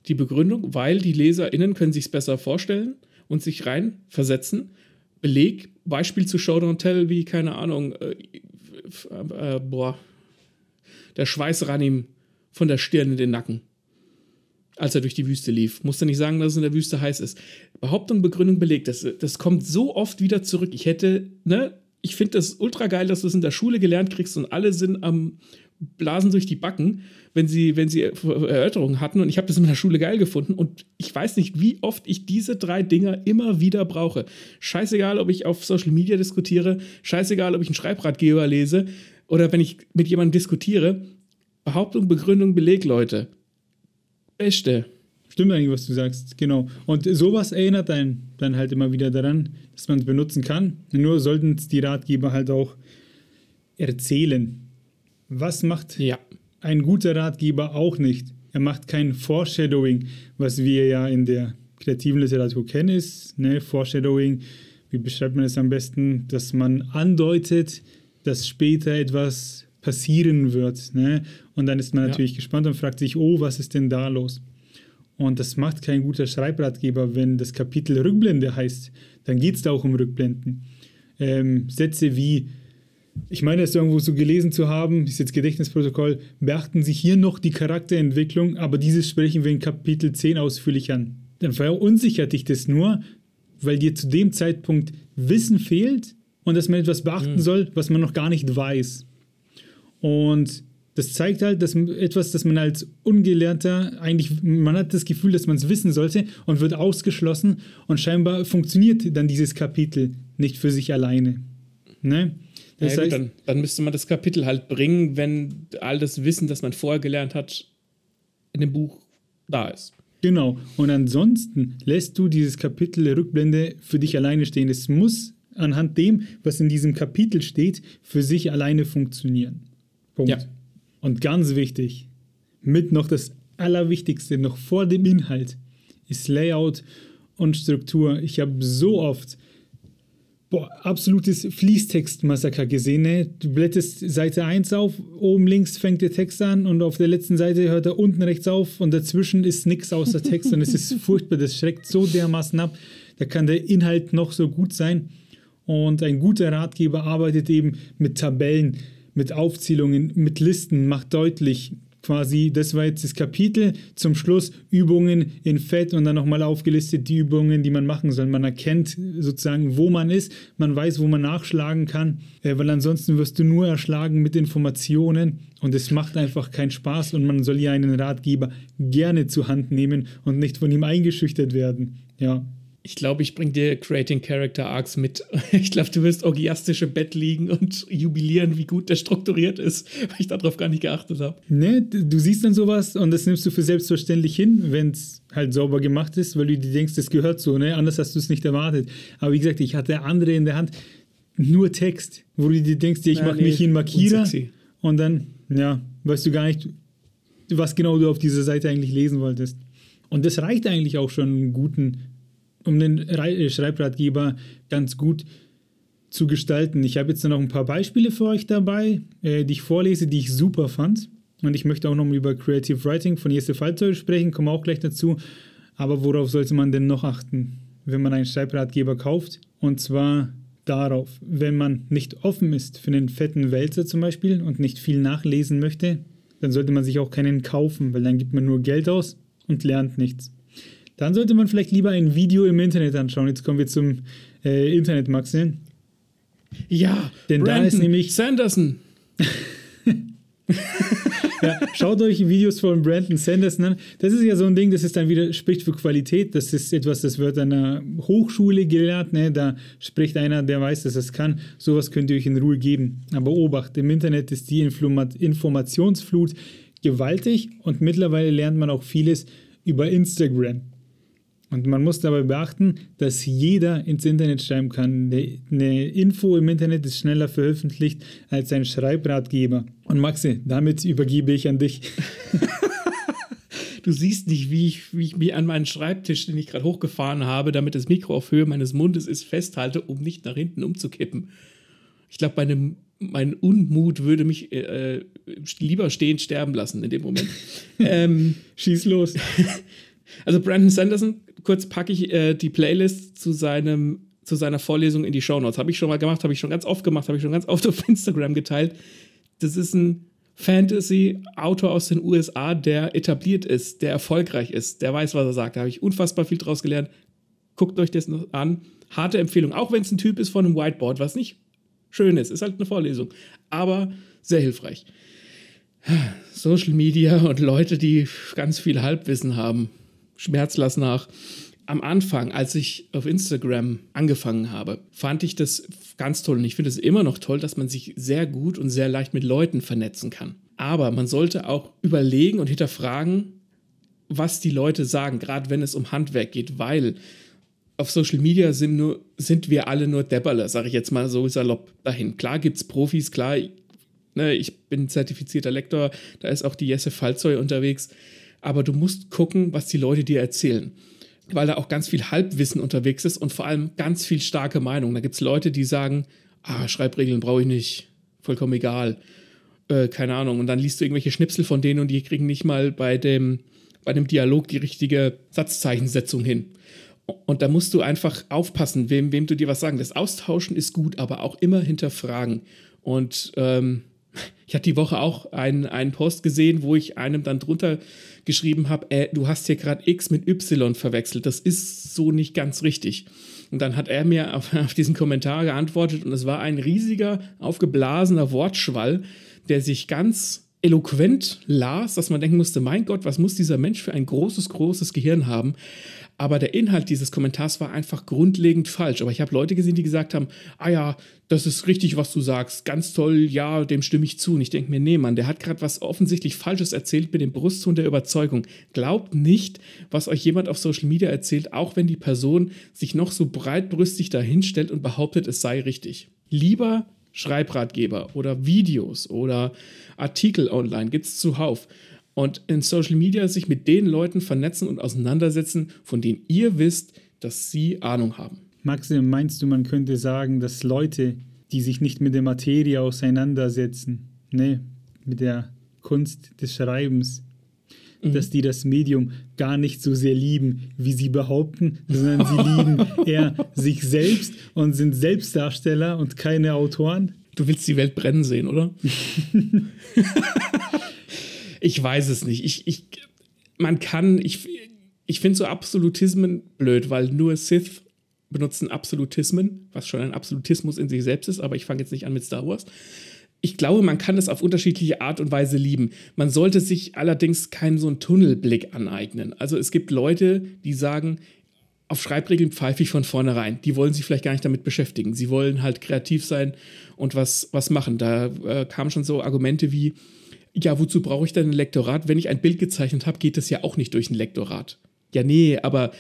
Die Begründung, weil die LeserInnen können sich es besser vorstellen und sich reinversetzen. Beleg, Beispiel zu Show, don't tell, wie, keine Ahnung, äh, äh, boah, der Schweiß ran ihm von der Stirn in den Nacken, als er durch die Wüste lief. Musst du nicht sagen, dass es in der Wüste heiß ist. Behauptung, Begründung, Beleg, das, das kommt so oft wieder zurück. Ich hätte, ne, ich finde das ultra geil, dass du es in der Schule gelernt kriegst und alle sind am Blasen durch die Backen, wenn sie, wenn sie Erörterungen hatten, und ich habe das in der Schule geil gefunden und ich weiß nicht, wie oft ich diese drei Dinger immer wieder brauche. Scheißegal, ob ich auf Social Media diskutiere, scheißegal, ob ich einen Schreibratgeber lese oder wenn ich mit jemandem diskutiere. Behauptung, Begründung, Beleg, Leute. Beste. Stimmt eigentlich, was du sagst, genau. Und sowas erinnert einen dann halt immer wieder daran, dass man es benutzen kann. Nur sollten es die Ratgeber halt auch erzählen. Was macht ja. ein guter Ratgeber auch nicht? Er macht kein Foreshadowing, was wir ja in der kreativen Literatur kennen ist. Ne? Foreshadowing, wie beschreibt man es am besten? Dass man andeutet, dass später etwas passieren wird. Ne? Und dann ist man natürlich ja. gespannt und fragt sich, oh, was ist denn da los? Und das macht kein guter Schreibratgeber, wenn das Kapitel Rückblende heißt. Dann geht es da auch um Rückblenden. Ähm, Sätze wie, ich meine, es irgendwo so gelesen zu haben, ist jetzt Gedächtnisprotokoll, beachten Sie hier noch die Charakterentwicklung, aber dieses sprechen wir in Kapitel zehn ausführlich an. Dann verunsichert dich das nur, weil dir zu dem Zeitpunkt Wissen fehlt und dass man etwas beachten mhm. soll, was man noch gar nicht weiß. Und das zeigt halt, dass etwas, das man als Ungelernter eigentlich, man hat das Gefühl, dass man es wissen sollte und wird ausgeschlossen und scheinbar funktioniert dann dieses Kapitel nicht für sich alleine. Ne? Das ja, heißt, gut, dann, dann müsste man das Kapitel halt bringen, wenn all das Wissen, das man vorher gelernt hat, in dem Buch da ist. Genau. Und ansonsten lässt du dieses Kapitel Rückblende für dich alleine stehen. Es muss anhand dem, was in diesem Kapitel steht, für sich alleine funktionieren. Punkt. Ja. Und ganz wichtig, mit noch das Allerwichtigste, noch vor dem Inhalt, ist Layout und Struktur. Ich habe so oft Boah, absolutes Fließtextmassaker gesehen, ne? Du blättest Seite eins auf, oben links fängt der Text an und auf der letzten Seite hört er unten rechts auf und dazwischen ist nichts außer Text und es ist furchtbar, das schreckt so dermaßen ab. Da kann der Inhalt noch so gut sein und ein guter Ratgeber arbeitet eben mit Tabellen, mit Aufzählungen, mit Listen, macht deutlich quasi, das war jetzt das Kapitel, zum Schluss Übungen in Fett und dann nochmal aufgelistet die Übungen, die man machen soll. Man erkennt sozusagen, wo man ist, man weiß, wo man nachschlagen kann, weil ansonsten wirst du nur erschlagen mit Informationen und es macht einfach keinen Spaß und man soll ja einen Ratgeber gerne zur Hand nehmen und nicht von ihm eingeschüchtert werden. Ja. Ich glaube, ich bringe dir Creating Character Arcs mit. Ich glaube, du wirst orgiastisch im Bett liegen und jubilieren, wie gut der strukturiert ist, weil ich darauf gar nicht geachtet habe. Ne, du siehst dann sowas und das nimmst du für selbstverständlich hin, wenn es halt sauber gemacht ist, weil du dir denkst, das gehört so, ne? Anders hast du es nicht erwartet. Aber wie gesagt, ich hatte andere in der Hand, nur Text, wo du dir denkst, ja, ich ja, mache nee, mich hier einen Markierer unsexy. Und dann, ja, weißt du gar nicht, was genau du auf dieser Seite eigentlich lesen wolltest. Und das reicht eigentlich auch schon einen guten, um den Schreibratgeber ganz gut zu gestalten. Ich habe jetzt noch ein paar Beispiele für euch dabei, äh, die ich vorlese, die ich super fand. Und ich möchte auch noch mal über Creative Writing von Jesse Falzoi sprechen, komme auch gleich dazu. Aber worauf sollte man denn noch achten, wenn man einen Schreibratgeber kauft? Und zwar darauf, wenn man nicht offen ist für einen fetten Wälzer zum Beispiel und nicht viel nachlesen möchte, dann sollte man sich auch keinen kaufen, weil dann gibt man nur Geld aus und lernt nichts. Dann sollte man vielleicht lieber ein Video im Internet anschauen. Jetzt kommen wir zum äh, Internet-Maxeln. Ja, denn Brandon da ist nämlich Sanderson. Ja, schaut euch Videos von Brandon Sanderson an. Das ist ja so ein Ding, das ist dann wieder, spricht für Qualität. Das ist etwas, das wird an einer Hochschule gelernt. Ne? Da spricht einer, der weiß, dass das kann. Sowas könnt ihr euch in Ruhe geben. Aber Obacht, im Internet ist die Informationsflut gewaltig und mittlerweile lernt man auch vieles über Instagram. Und man muss dabei beachten, dass jeder ins Internet schreiben kann. Eine Info im Internet ist schneller veröffentlicht als ein Schreibratgeber. Und Maxi, damit übergebe ich an dich. Du siehst nicht, wie ich, wie ich mich an meinen Schreibtisch, den ich gerade hochgefahren habe, damit das Mikro auf Höhe meines Mundes ist, festhalte, um nicht nach hinten umzukippen. Ich glaube, meine, mein Unmut würde mich äh, lieber stehend sterben lassen in dem Moment. ähm, Schieß los. Also Brandon Sanderson, kurz packe ich äh, die Playlist zu seinem zu seiner Vorlesung in die Shownotes. Habe ich schon mal gemacht, habe ich schon ganz oft gemacht, habe ich schon ganz oft auf Instagram geteilt. Das ist ein Fantasy-Autor aus den U S A, der etabliert ist, der erfolgreich ist, der weiß, was er sagt. Da habe ich unfassbar viel draus gelernt. Guckt euch das noch an. Harte Empfehlung, auch wenn es ein Typ ist von einem Whiteboard, was nicht schön ist. Ist halt eine Vorlesung, aber sehr hilfreich. Social Media und Leute, die ganz viel Halbwissen haben. Schmerz lass nach. Am Anfang, als ich auf Instagram angefangen habe, fand ich das ganz toll und ich finde es immer noch toll, dass man sich sehr gut und sehr leicht mit Leuten vernetzen kann. Aber man sollte auch überlegen und hinterfragen, was die Leute sagen, gerade wenn es um Handwerk geht, weil auf Social Media sind, nur, sind wir alle nur Depperler, sage ich jetzt mal so salopp dahin. Klar gibt es Profis, klar, ne, ich bin zertifizierter Lektor, da ist auch die Jesse Falzoi unterwegs, aber du musst gucken, was die Leute dir erzählen, weil da auch ganz viel Halbwissen unterwegs ist und vor allem ganz viel starke Meinung. Da gibt es Leute, die sagen, ah, Schreibregeln brauche ich nicht, vollkommen egal, äh, keine Ahnung. Und dann liest du irgendwelche Schnipsel von denen und die kriegen nicht mal bei dem, bei dem Dialog die richtige Satzzeichensetzung hin. Und da musst du einfach aufpassen, wem, wem du dir was sagen. Das Austauschen ist gut, aber auch immer hinterfragen. Und ähm, ich hatte die Woche auch einen, einen Post gesehen, wo ich einem dann drunter geschrieben habe, äh, du hast hier gerade X mit Y verwechselt, das ist so nicht ganz richtig. Und dann hat er mir auf, auf diesen Kommentar geantwortet und es war ein riesiger, aufgeblasener Wortschwall, der sich ganz eloquent las, dass man denken musste, mein Gott, was muss dieser Mensch für ein großes, großes Gehirn haben? Aber der Inhalt dieses Kommentars war einfach grundlegend falsch. Aber ich habe Leute gesehen, die gesagt haben, ah ja, das ist richtig, was du sagst, ganz toll, ja, dem stimme ich zu. Und ich denke mir, nee, Mann, der hat gerade was offensichtlich Falsches erzählt mit dem Brustton der Überzeugung. Glaubt nicht, was euch jemand auf Social Media erzählt, auch wenn die Person sich noch so breitbrüstig dahinstellt und behauptet, es sei richtig. Lieber Schreibratgeber oder Videos oder Artikel online gibt es zuhauf. Und in Social Media sich mit den Leuten vernetzen und auseinandersetzen, von denen ihr wisst, dass sie Ahnung haben. Maxim, meinst du, man könnte sagen, dass Leute, die sich nicht mit der Materie auseinandersetzen, ne, mit der Kunst des Schreibens, mhm. dass die das Medium gar nicht so sehr lieben, wie sie behaupten, sondern sie lieben eher sich selbst und sind Selbstdarsteller und keine Autoren? Du willst die Welt brennen sehen, oder? Ich weiß es nicht. Ich, ich, man kann, ich, ich finde so Absolutismen blöd, weil nur Sith benutzen Absolutismen, was schon ein Absolutismus in sich selbst ist, aber ich fange jetzt nicht an mit Star Wars. Ich glaube, man kann das auf unterschiedliche Art und Weise lieben. Man sollte sich allerdings keinen so einen Tunnelblick aneignen. Also es gibt Leute, die sagen, auf Schreibregeln pfeife ich von vornherein. Die wollen sich vielleicht gar nicht damit beschäftigen. Sie wollen halt kreativ sein und was, was machen. Da äh, kamen schon so Argumente wie, ja, wozu brauche ich denn ein Lektorat? Wenn ich ein Bild gezeichnet habe, geht das ja auch nicht durch ein Lektorat. Ja, nee, aber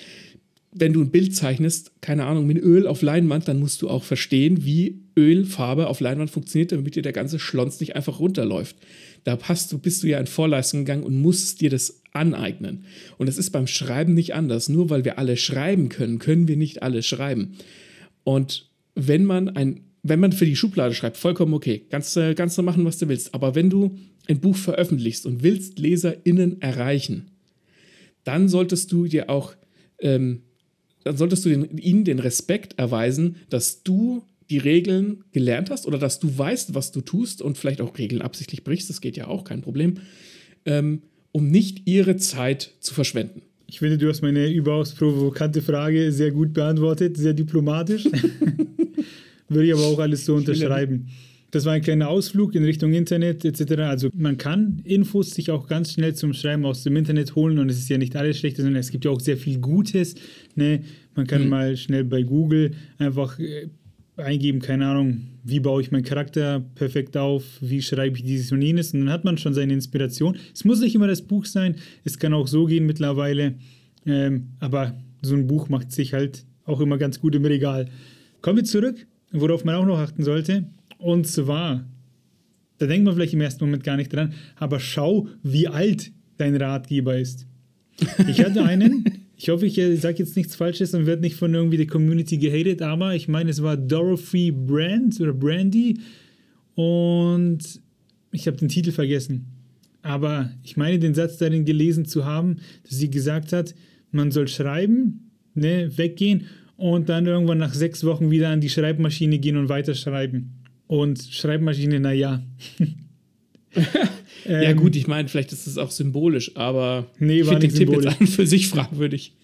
wenn du ein Bild zeichnest, keine Ahnung, mit Öl auf Leinwand, dann musst du auch verstehen, wie Ölfarbe auf Leinwand funktioniert, damit dir der ganze Schlons nicht einfach runterläuft. Da hast du, bist du ja in Vorleistung gegangen und musst dir das aneignen. Und das ist beim Schreiben nicht anders. Nur weil wir alle schreiben können, können wir nicht alle schreiben. Und wenn man ein Wenn man für die Schublade schreibt, vollkommen okay, kannst du kannst machen, was du willst. Aber wenn du ein Buch veröffentlichst und willst LeserInnen erreichen, dann solltest du dir auch, ähm, dann solltest du den, ihnen den Respekt erweisen, dass du die Regeln gelernt hast oder dass du weißt, was du tust und vielleicht auch Regeln absichtlich brichst, das geht ja auch, kein Problem, ähm, um nicht ihre Zeit zu verschwenden. Ich finde, du hast meine überaus provokante Frage sehr gut beantwortet, sehr diplomatisch. Würde ich aber auch alles so unterschreiben. Das war ein kleiner Ausflug in Richtung Internet et cetera. Also man kann Infos sich auch ganz schnell zum Schreiben aus dem Internet holen und es ist ja nicht alles Schlechtes, sondern es gibt ja auch sehr viel Gutes. Ne? Man kann mhm. mal schnell bei Google einfach äh, eingeben, keine Ahnung, wie baue ich meinen Charakter perfekt auf, wie schreibe ich dieses und jenes und dann hat man schon seine Inspiration. Es muss nicht immer das Buch sein, es kann auch so gehen mittlerweile, ähm, aber so ein Buch macht sich halt auch immer ganz gut im Regal. Kommen wir zurück. Worauf man auch noch achten sollte, und zwar, da denkt man vielleicht im ersten Moment gar nicht dran, aber schau, wie alt dein Ratgeber ist. Ich hatte einen. Ich hoffe, ich sage jetzt nichts Falsches und werde nicht von irgendwie der Community gehatet, aber ich meine, es war Dorothy Brand oder Brandy und ich habe den Titel vergessen. Aber ich meine, den Satz darin gelesen zu haben, dass sie gesagt hat, man soll schreiben, ne, weggehen und dann irgendwann nach sechs Wochen wieder an die Schreibmaschine gehen und weiterschreiben. Und Schreibmaschine, naja. ähm, ja gut, ich meine, vielleicht ist es auch symbolisch, aber nee, ich finde den Tipp jetzt an für sich fragwürdig.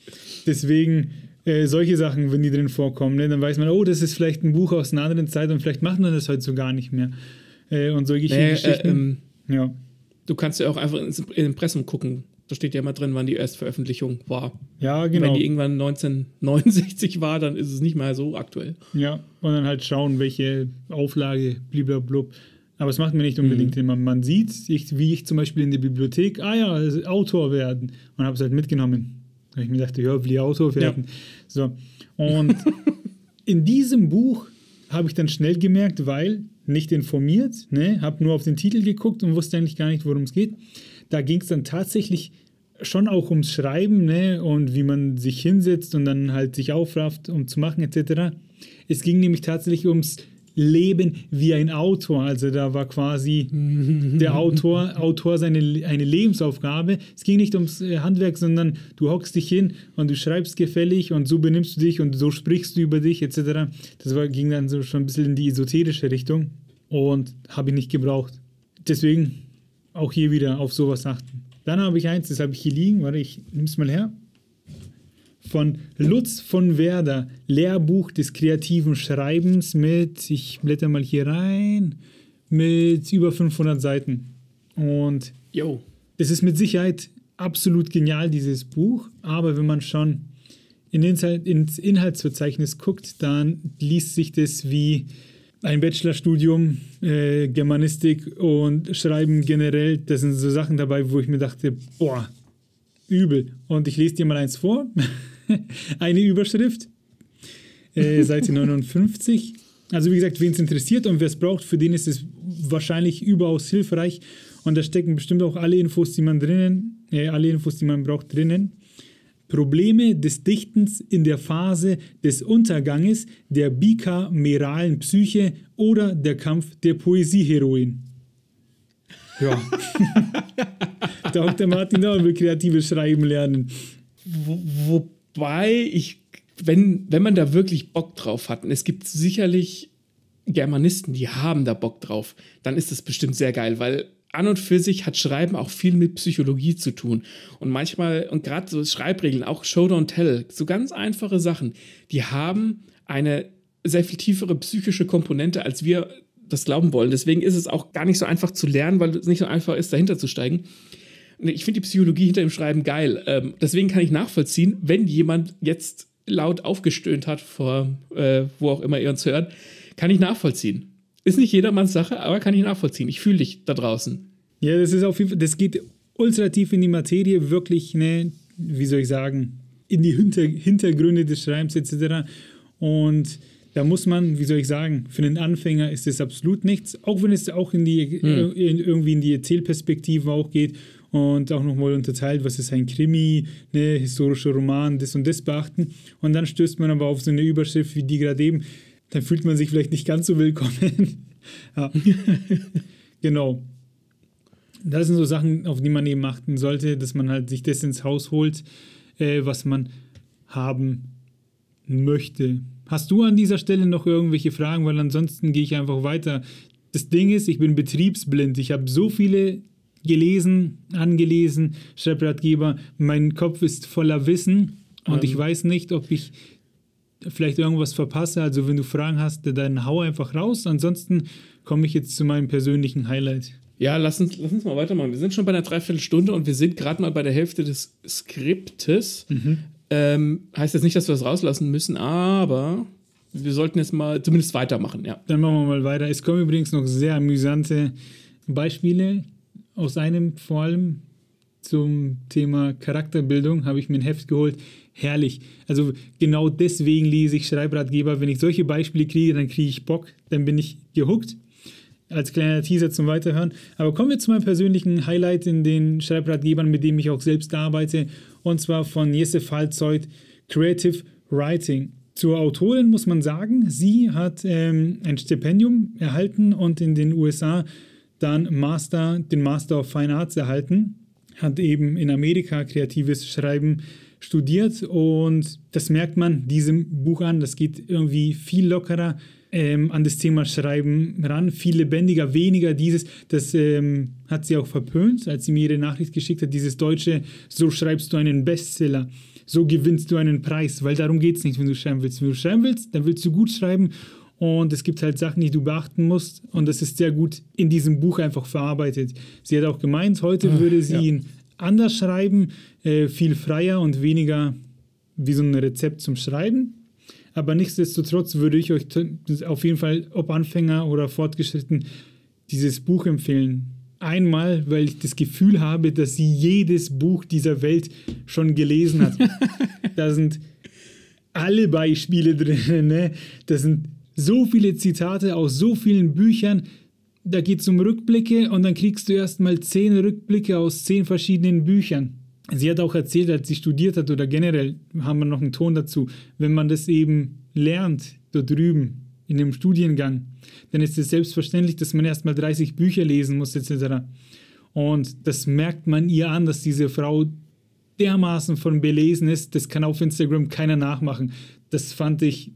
Deswegen, äh, solche Sachen, wenn die drin vorkommen, ne, dann weiß man, oh, das ist vielleicht ein Buch aus einer anderen Zeit und vielleicht macht man das heute so gar nicht mehr. Äh, und solche naja, Geschichten. Äh, ähm, ja. Du kannst ja auch einfach ins Impressum gucken. Da steht ja immer drin, wann die Erstveröffentlichung war. Ja, genau. Wenn die irgendwann neunzehnhundertneunundsechzig war, dann ist es nicht mehr so aktuell. Ja, und dann halt schauen, welche Auflage, bliblablub. Aber es macht mir nicht unbedingt immer. Mhm. Man sieht, ich, wie ich zum Beispiel in der Bibliothek, ah ja, also Autor werden. Und habe es halt mitgenommen. Weil ich mir dachte, ja, will ich Autor werden. Ja. So. Und in diesem Buch habe ich dann schnell gemerkt, weil nicht informiert, ne, habe nur auf den Titel geguckt und wusste eigentlich gar nicht, worum es geht. Da ging es dann tatsächlich schon auch ums Schreiben, ne, und wie man sich hinsetzt und dann halt sich aufrafft, um zu machen, et cetera. Es ging nämlich tatsächlich ums Leben wie ein Autor. Also da war quasi der Autor, Autor seine eine Lebensaufgabe. Es ging nicht ums Handwerk, sondern du hockst dich hin und du schreibst gefällig und so benimmst du dich und so sprichst du über dich, et cetera. Das war, ging dann so schon ein bisschen in die esoterische Richtung und habe ich nicht gebraucht. Deswegen auch hier wieder auf sowas achten. Dann habe ich eins, das habe ich hier liegen, warte, ich nehme es mal her. Von Lutz von Werder, Lehrbuch des kreativen Schreibens mit, ich blätter mal hier rein, mit über fünfhundert Seiten. Und yo, das ist mit Sicherheit absolut genial, dieses Buch. Aber wenn man schon in Inhalt, ins Inhaltsverzeichnis guckt, dann liest sich das wie ein Bachelorstudium, äh, Germanistik und Schreiben generell. Das sind so Sachen dabei, wo ich mir dachte, boah, übel. Und ich lese dir mal eins vor. Eine Überschrift, äh, Seite neunundfünfzig. Also wie gesagt, wen es interessiert und wer es braucht, für den ist es wahrscheinlich überaus hilfreich. Und da stecken bestimmt auch alle Infos, die man drinnen, äh, alle Infos, die man braucht, drinnen. Probleme des Dichtens in der Phase des Unterganges der bikameralen Psyche oder der Kampf der Poesieheroin. Ja. Da hockt der Martin da und will kreatives Schreiben lernen. Wo, wobei, ich, wenn, wenn man da wirklich Bock drauf hat, und es gibt sicherlich Germanisten, die haben da Bock drauf, dann ist das bestimmt sehr geil, weil an und für sich hat Schreiben auch viel mit Psychologie zu tun. Und manchmal, und gerade so Schreibregeln, auch Show Don't Tell, so ganz einfache Sachen, die haben eine sehr viel tiefere psychische Komponente, als wir das glauben wollen. Deswegen ist es auch gar nicht so einfach zu lernen, weil es nicht so einfach ist, dahinter zu steigen. Ich finde die Psychologie hinter dem Schreiben geil. Ähm, deswegen kann ich nachvollziehen, wenn jemand jetzt laut aufgestöhnt hat, vor äh, wo auch immer ihr uns hört, kann ich nachvollziehen. Ist nicht jedermanns Sache, aber kann ich nachvollziehen. Ich fühle dich da draußen. Ja, das ist auf jeden Fall, das geht ultra tief in die Materie, wirklich, ne, wie soll ich sagen, in die Hinter- Hintergründe des Schreibens et cetera. Und da muss man, wie soll ich sagen, für einen Anfänger ist das absolut nichts, auch wenn es auch in die hm. in, irgendwie in die Erzählperspektive auch geht und auch nochmal unterteilt, was ist ein Krimi, ne, historischer Roman, das und das beachten. Und dann stößt man aber auf so eine Überschrift wie die gerade eben, dann fühlt man sich vielleicht nicht ganz so willkommen. Ja. Genau. Das sind so Sachen, auf die man eben achten sollte, dass man halt sich das ins Haus holt, äh, was man haben möchte. Hast du an dieser Stelle noch irgendwelche Fragen? Weil ansonsten gehe ich einfach weiter. Das Ding ist, ich bin betriebsblind. Ich habe so viele gelesen, angelesen, Schreibratgeber. Mein Kopf ist voller Wissen und ähm. ich weiß nicht, ob ich vielleicht irgendwas verpasse. Also wenn du Fragen hast, dann hau einfach raus. Ansonsten komme ich jetzt zu meinem persönlichen Highlight. Ja, lass uns, lass uns mal weitermachen. Wir sind schon bei einer Dreiviertelstunde und wir sind gerade mal bei der Hälfte des Skriptes. Mhm. Ähm, heißt jetzt nicht, dass wir das rauslassen müssen, aber wir sollten jetzt mal zumindest weitermachen. Ja. Dann machen wir mal weiter. Es kommen übrigens noch sehr amüsante Beispiele. Aus einem vor allem zum Thema Charakterbildung habe ich mir ein Heft geholt. Herrlich. Also genau deswegen lese ich Schreibratgeber. Wenn ich solche Beispiele kriege, dann kriege ich Bock. Dann bin ich gehuckt. Als kleiner Teaser zum Weiterhören. Aber kommen wir zu meinem persönlichen Highlight in den Schreibratgebern, mit dem ich auch selbst arbeite. und zwar von Jesse Falzoi, Creative Writing. Zur Autorin muss man sagen, sie hat ähm, ein Stipendium erhalten und in den U S A dann Master, den Master of Fine Arts erhalten, hat eben in Amerika kreatives Schreiben studiert und das merkt man diesem Buch an. Das geht irgendwie viel lockerer ähm, an das Thema Schreiben ran, viel lebendiger, weniger dieses, das ähm, hat sie auch verpönt, als sie mir ihre Nachricht geschickt hat, dieses deutsche, so schreibst du einen Bestseller. So gewinnst du einen Preis, weil darum geht es nicht, wenn du schreiben willst. Wenn du schreiben willst, dann willst du gut schreiben und es gibt halt Sachen, die du beachten musst und das ist sehr gut in diesem Buch einfach verarbeitet. Sie hat auch gemeint, heute Ach, würde sie ja. ihn anders schreiben, äh, viel freier und weniger wie so ein Rezept zum Schreiben. Aber nichtsdestotrotz würde ich euch auf jeden Fall, ob Anfänger oder Fortgeschritten, dieses Buch empfehlen. Einmal, weil ich das Gefühl habe, dass sie jedes Buch dieser Welt schon gelesen hat. Da sind alle Beispiele drin, ne? Da sind so viele Zitate aus so vielen Büchern. Da geht es um Rückblicke und dann kriegst du erstmal zehn Rückblicke aus zehn verschiedenen Büchern. Sie hat auch erzählt, als sie studiert hat oder generell, haben wir noch einen Ton dazu, wenn man das eben lernt, da drüben, in dem Studiengang, dann ist es selbstverständlich, dass man erstmal dreißig Bücher lesen muss, et cetera. Und das merkt man ihr an, dass diese Frau dermaßen von belesen ist, das kann auf Instagram keiner nachmachen. Das fand ich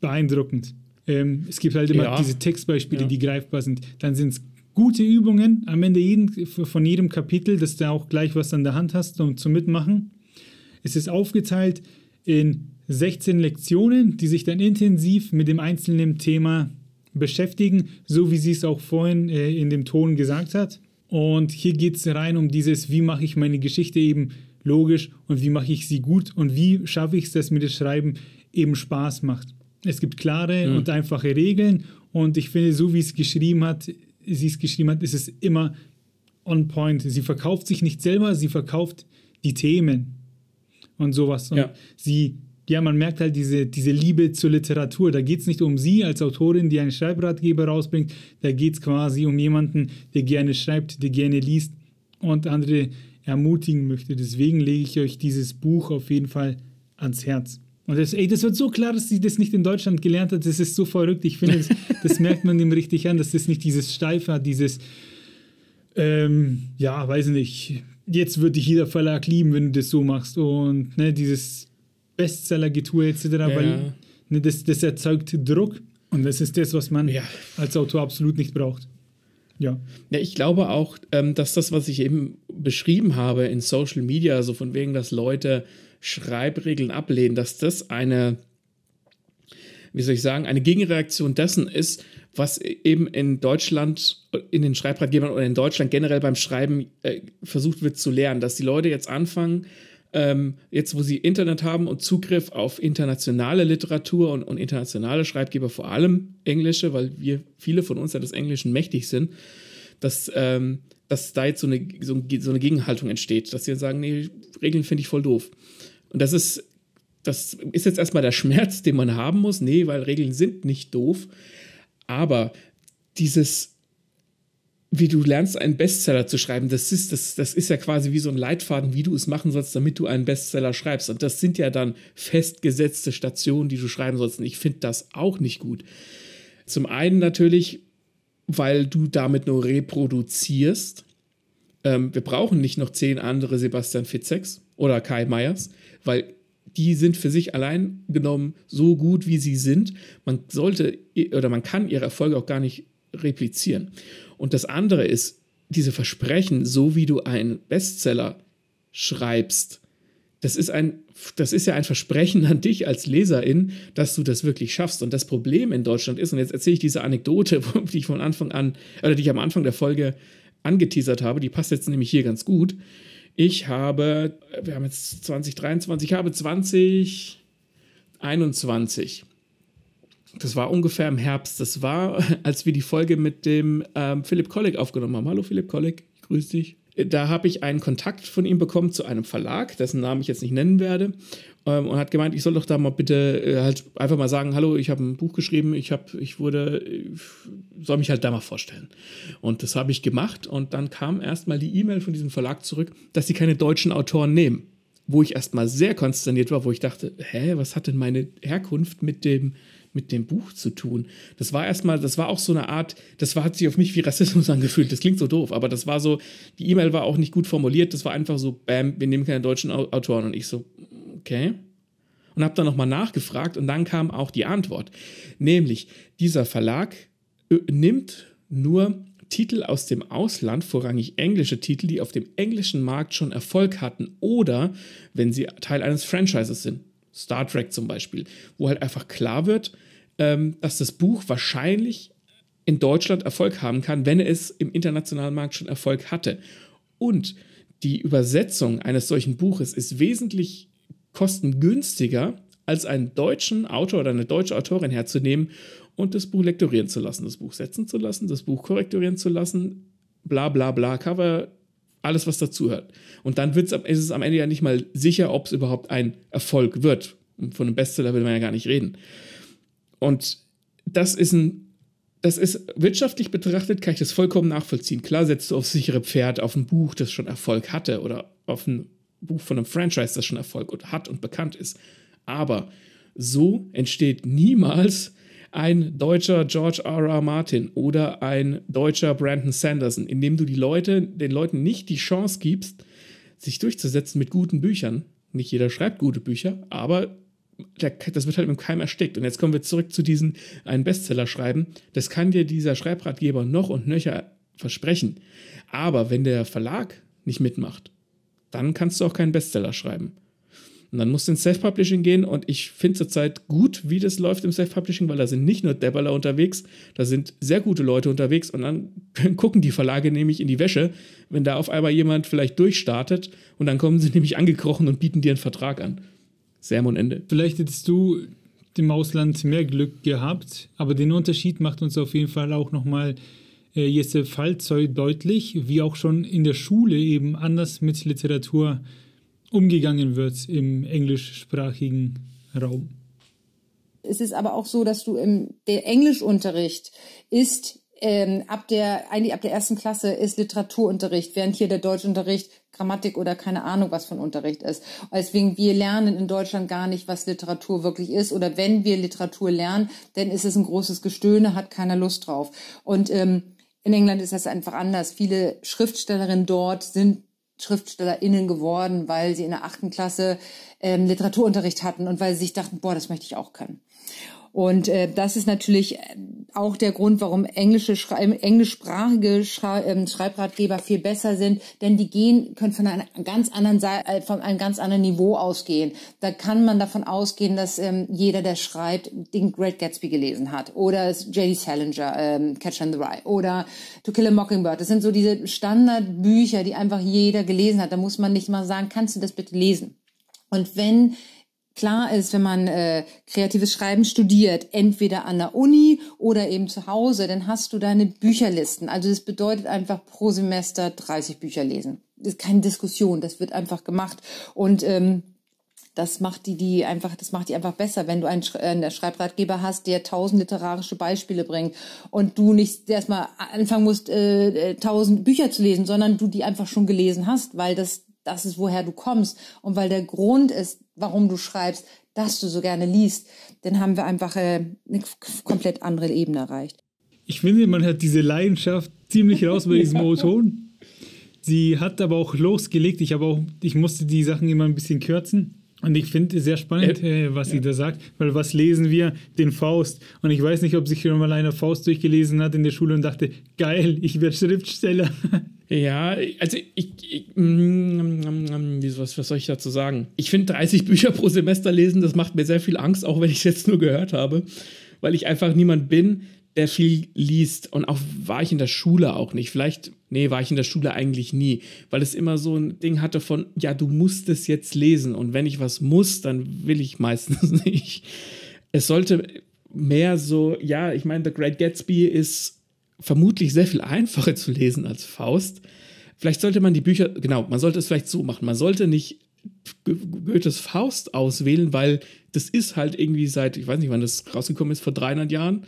beeindruckend. Ähm, es gibt halt immer ja. diese Textbeispiele, ja. die greifbar sind. Dann sind es gute Übungen, am Ende jeden, von jedem Kapitel, dass du auch gleich was an der Hand hast, um zu mitmachen. Es ist aufgeteilt in sechzehn Lektionen, die sich dann intensiv mit dem einzelnen Thema beschäftigen, so wie sie es auch vorhin äh, in dem Ton gesagt hat. Und hier geht es rein um dieses, wie mache ich meine Geschichte eben logisch und wie mache ich sie gut und wie schaffe ich es, dass mir das Schreiben eben Spaß macht. Es gibt klare ja. und einfache Regeln und ich finde, so wie es geschrieben hat, sie es geschrieben hat, ist es immer on point. Sie verkauft sich nicht selber, sie verkauft die Themen und sowas. Und ja. sie Ja, man merkt halt diese, diese Liebe zur Literatur. Da geht es nicht um sie als Autorin, die einen Schreibratgeber rausbringt. Da geht es quasi um jemanden, der gerne schreibt, der gerne liest und andere ermutigen möchte. Deswegen lege ich euch dieses Buch auf jeden Fall ans Herz. Und das, ey, das wird so klar, dass sie das nicht in Deutschland gelernt hat. Das ist so verrückt. Ich finde, das, das merkt man dem richtig an, dass das nicht dieses Steife hat, dieses, ähm, ja, weiß nicht, jetzt wird dich jeder Verlag lieben, wenn du das so machst. Und ne, dieses Bestseller-Getue et cetera, ja. weil ne, das, das erzeugt Druck und das ist das, was man ja. als Autor absolut nicht braucht. Ja. ja, ich glaube auch, dass das, was ich eben beschrieben habe in Social Media, also von wegen, dass Leute Schreibregeln ablehnen, dass das eine, wie soll ich sagen, eine Gegenreaktion dessen ist, was eben in Deutschland, in den Schreibratgebern oder in Deutschland generell beim Schreiben äh, versucht wird zu lernen, dass die Leute jetzt anfangen, jetzt, wo sie Internet haben und Zugriff auf internationale Literatur und, und internationale Schreibgeber, vor allem englische, weil wir viele von uns ja des Englischen mächtig sind, dass, ähm, dass da jetzt so eine, so, so eine Gegenhaltung entsteht, dass sie sagen, nee, Regeln finde ich voll doof. Und das ist, das ist jetzt erstmal der Schmerz, den man haben muss, nee, weil Regeln sind nicht doof, aber dieses, wie du lernst, einen Bestseller zu schreiben, das ist, das, das ist ja quasi wie so ein Leitfaden, wie du es machen sollst, damit du einen Bestseller schreibst. Und das sind ja dann festgesetzte Stationen, die du schreiben sollst. Und ich finde das auch nicht gut. Zum einen natürlich, weil du damit nur reproduzierst. Ähm, wir brauchen nicht noch zehn andere Sebastian Fitzeks oder Kai Meyers, weil die sind für sich allein genommen so gut, wie sie sind. Man sollte oder man kann ihre Erfolge auch gar nicht replizieren. Und das andere ist, diese Versprechen, so wie du einen Bestseller schreibst, das ist, ein, das ist ja ein Versprechen an dich als Leserin, dass du das wirklich schaffst. Und das Problem in Deutschland ist, und jetzt erzähle ich diese Anekdote, die ich von Anfang an, oder die ich am Anfang der Folge angeteasert habe, die passt jetzt nämlich hier ganz gut. Ich habe, wir haben jetzt zwanzig dreiundzwanzig, ich habe zwanzig einundzwanzig. Das war ungefähr im Herbst. Das war, als wir die Folge mit dem ähm, Philipp Kolleg aufgenommen haben. Hallo Philipp Kolleg, ich grüße dich. Da habe ich einen Kontakt von ihm bekommen zu einem Verlag, dessen Namen ich jetzt nicht nennen werde. Ähm, und hat gemeint, ich soll doch da mal bitte äh, halt einfach mal sagen, hallo, ich habe ein Buch geschrieben, ich habe, ich wurde, ich soll mich halt da mal vorstellen. Und das habe ich gemacht. Und dann kam erstmal die E-Mail von diesem Verlag zurück, dass sie keine deutschen Autoren nehmen. wo ich erstmal sehr konsterniert war, wo ich dachte, hä, was hat denn meine Herkunft mit dem, mit dem Buch zu tun? Das war erstmal, das war auch so eine Art, das war, hat sich auf mich wie Rassismus angefühlt, das klingt so doof, aber das war so, die E-Mail war auch nicht gut formuliert, das war einfach so, bam, wir nehmen keine deutschen Autoren und ich so, okay. Und habe dann nochmal nachgefragt und dann kam auch die Antwort, nämlich dieser Verlag nimmt nur Titel aus dem Ausland, vorrangig englische Titel, die auf dem englischen Markt schon Erfolg hatten oder wenn sie Teil eines Franchises sind, Star Trek zum Beispiel, wo halt einfach klar wird, ähm, dass das Buch wahrscheinlich in Deutschland Erfolg haben kann, wenn es im internationalen Markt schon Erfolg hatte. Und die Übersetzung eines solchen Buches ist wesentlich kostengünstiger, als einen deutschen Autor oder eine deutsche Autorin herzunehmen und das Buch lektorieren zu lassen, das Buch setzen zu lassen, das Buch korrektorieren zu lassen, bla bla bla, Cover, alles, was dazuhört. Und dann wird's, ist es am Ende ja nicht mal sicher, ob es überhaupt ein Erfolg wird. Und von einem Bestseller will man ja gar nicht reden. Und das ist ein Das ist wirtschaftlich betrachtet, kann ich das vollkommen nachvollziehen. Klar setzt du aufs sichere Pferd, auf ein Buch, das schon Erfolg hatte oder auf ein Buch von einem Franchise, das schon Erfolg hat und bekannt ist. Aber so entsteht niemals ein deutscher George R. R. Martin oder ein deutscher Brandon Sanderson, indem du die Leute, den Leuten nicht die Chance gibst, sich durchzusetzen mit guten Büchern. Nicht jeder schreibt gute Bücher, aber das wird halt mit dem Keim erstickt. Und jetzt kommen wir zurück zu diesen einen Bestseller schreiben. Das kann dir dieser Schreibratgeber noch und nöcher versprechen. Aber wenn der Verlag nicht mitmacht, dann kannst du auch keinen Bestseller schreiben. Und dann musst du ins Self-Publishing gehen und ich finde zurzeit gut, wie das läuft im Self-Publishing, weil da sind nicht nur Debberler unterwegs, da sind sehr gute Leute unterwegs und dann gucken die Verlage nämlich in die Wäsche, wenn da auf einmal jemand vielleicht durchstartet und dann kommen sie nämlich angekrochen und bieten dir einen Vertrag an. Sermon Ende. Vielleicht hättest du im Ausland mehr Glück gehabt, aber den Unterschied macht uns auf jeden Fall auch nochmal äh, Jesse Falzoi deutlich, wie auch schon in der Schule eben anders mit Literatur umgegangen wird im englischsprachigen Raum. Es ist aber auch so, dass du im der Englischunterricht ist ähm, ab der eigentlich ab der ersten Klasse ist Literaturunterricht, während hier der Deutschunterricht Grammatik oder keine Ahnung was von Unterricht ist. Deswegen wir lernen in Deutschland gar nicht, was Literatur wirklich ist oder wenn wir Literatur lernen, dann ist es ein großes Gestöhne, hat keiner Lust drauf. Und ähm, in England ist das einfach anders. Viele Schriftstellerinnen dort sind SchriftstellerInnen geworden, weil sie in der achten Klasse ähm, Literaturunterricht hatten und weil sie sich dachten, boah, das möchte ich auch können. Und äh, das ist natürlich auch der Grund, warum englische Schrei englischsprachige Schrei ähm, Schreibratgeber viel besser sind, denn die gehen können von einer ganz anderen Seite, von einem ganz anderen Niveau ausgehen. Da kann man davon ausgehen, dass ähm, jeder, der schreibt, den Great Gatsby gelesen hat oder J D Salinger, ähm, Catcher in the Rye oder To Kill a Mockingbird. Das sind so diese Standardbücher, die einfach jeder gelesen hat. Da muss man nicht mal sagen, kannst du das bitte lesen? Und wenn klar ist, wenn man äh, kreatives Schreiben studiert, entweder an der Uni oder eben zu Hause, dann hast du deine Bücherlisten. Also das bedeutet einfach pro Semester dreißig Bücher lesen. Das ist keine Diskussion, das wird einfach gemacht. Und ähm, das macht die, die einfach, das macht die einfach besser, wenn du einen, Sch äh, einen Schreibratgeber hast, der tausend literarische Beispiele bringt und du nicht erstmal anfangen musst, äh, tausend Bücher zu lesen, sondern du die einfach schon gelesen hast, weil das Das ist, woher du kommst. Und weil der Grund ist, warum du schreibst, dass du so gerne liest, dann haben wir einfach äh, eine komplett andere Ebene erreicht. Ich finde, man hat diese Leidenschaft ziemlich raus bei diesem O-Ton. Sie hat aber auch losgelegt. Ich, habe auch, ich musste die Sachen immer ein bisschen kürzen. Und ich finde es sehr spannend, äh, was sie da sagt. Weil was lesen wir? Den Faust. Und ich weiß nicht, ob sich schon mal einer Faust durchgelesen hat in der Schule und dachte, geil, ich werde Schriftsteller. Ja, also ich, ich was, was soll ich dazu sagen? Ich finde dreißig Bücher pro Semester lesen, das macht mir sehr viel Angst, auch wenn ich es jetzt nur gehört habe, weil ich einfach niemand bin, der viel liest. Und auch war ich in der Schule auch nicht. Vielleicht, nee, war ich in der Schule eigentlich nie, weil es immer so ein Ding hatte von, ja, du musst es jetzt lesen und wenn ich was muss, dann will ich meistens nicht. Es sollte mehr so, ja, ich meine, The Great Gatsby ist vermutlich sehr viel einfacher zu lesen als Faust. Vielleicht sollte man die Bücher, genau, man sollte es vielleicht so machen. Man sollte nicht Goethes Faust auswählen, weil das ist halt irgendwie seit, ich weiß nicht, wann das rausgekommen ist, vor dreihundert Jahren.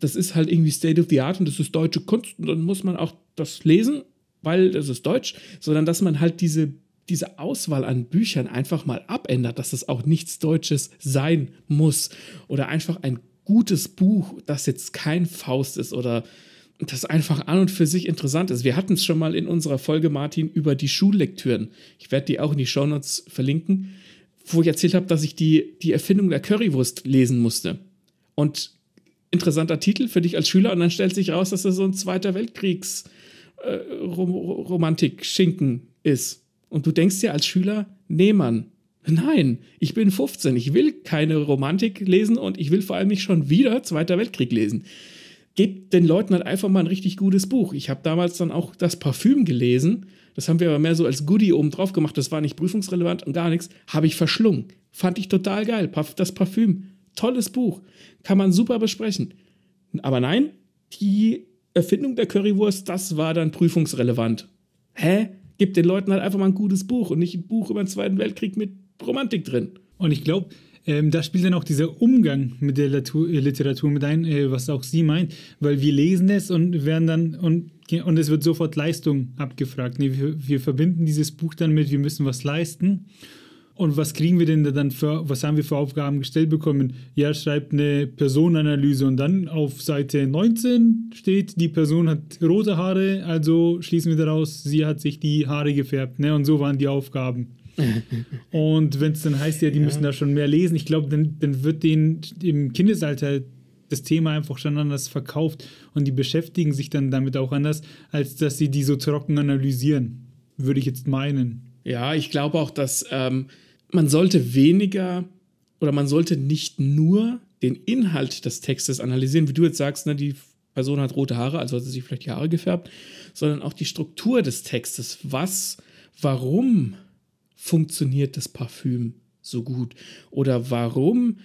Das ist halt irgendwie State of the Art und das ist deutsche Kunst und dann muss man auch das lesen, weil das ist deutsch, sondern dass man halt diese diese Auswahl an Büchern einfach mal abändert, dass das auch nichts Deutsches sein muss oder einfach ein gutes Buch, das jetzt kein Faust ist oder das einfach an und für sich interessant ist. Wir hatten es schon mal in unserer Folge, Martin, über die Schullektüren. Ich werde die auch in die Shownotes verlinken, wo ich erzählt habe, dass ich die, die Erfindung der Currywurst lesen musste. Und interessanter Titel für dich als Schüler und dann stellt sich raus, dass das so ein Zweiter Weltkriegs-Romantik-Schinken ist. Und du denkst dir als Schüler, nee Mann, nein, ich bin fünfzehn, ich will keine Romantik lesen und ich will vor allem nicht schon wieder Zweiter Weltkrieg lesen. Gebt den Leuten halt einfach mal ein richtig gutes Buch. Ich habe damals dann auch Das Parfum gelesen, das haben wir aber mehr so als Goodie oben drauf gemacht, das war nicht prüfungsrelevant und gar nichts, habe ich verschlungen. Fand ich total geil, Das Parfum, tolles Buch, kann man super besprechen. Aber nein, die Erfindung der Currywurst, das war dann prüfungsrelevant. Hä? Gebt den Leuten halt einfach mal ein gutes Buch und nicht ein Buch über den Zweiten Weltkrieg mit Romantik drin. Und ich glaube, ähm, da spielt dann auch dieser Umgang mit der Literatur, Literatur mit ein, äh, was auch sie meint, weil wir lesen es und werden dann und, und es wird sofort Leistung abgefragt. Nee, wir, wir verbinden dieses Buch dann mit, wir müssen was leisten. Und was kriegen wir denn dann für, was haben wir für Aufgaben gestellt bekommen? Ja, schreibt eine Personenanalyse und dann auf Seite neunzehn steht, die Person hat rote Haare, also schließen wir daraus, sie hat sich die Haare gefärbt, ne? Und so waren die Aufgaben. Und wenn es dann heißt, ja, die ja. müssen da schon mehr lesen, ich glaube, dann, dann wird denen im Kindesalter das Thema einfach schon anders verkauft und die beschäftigen sich dann damit auch anders, als dass sie die so trocken analysieren, würde ich jetzt meinen. Ja, ich glaube auch, dass ähm, man sollte weniger oder man sollte nicht nur den Inhalt des Textes analysieren, wie du jetzt sagst, ne, die Person hat rote Haare, also hat sie sich vielleicht die Haare gefärbt, sondern auch die Struktur des Textes. Was, warum funktioniert das Parfüm so gut? Oder warum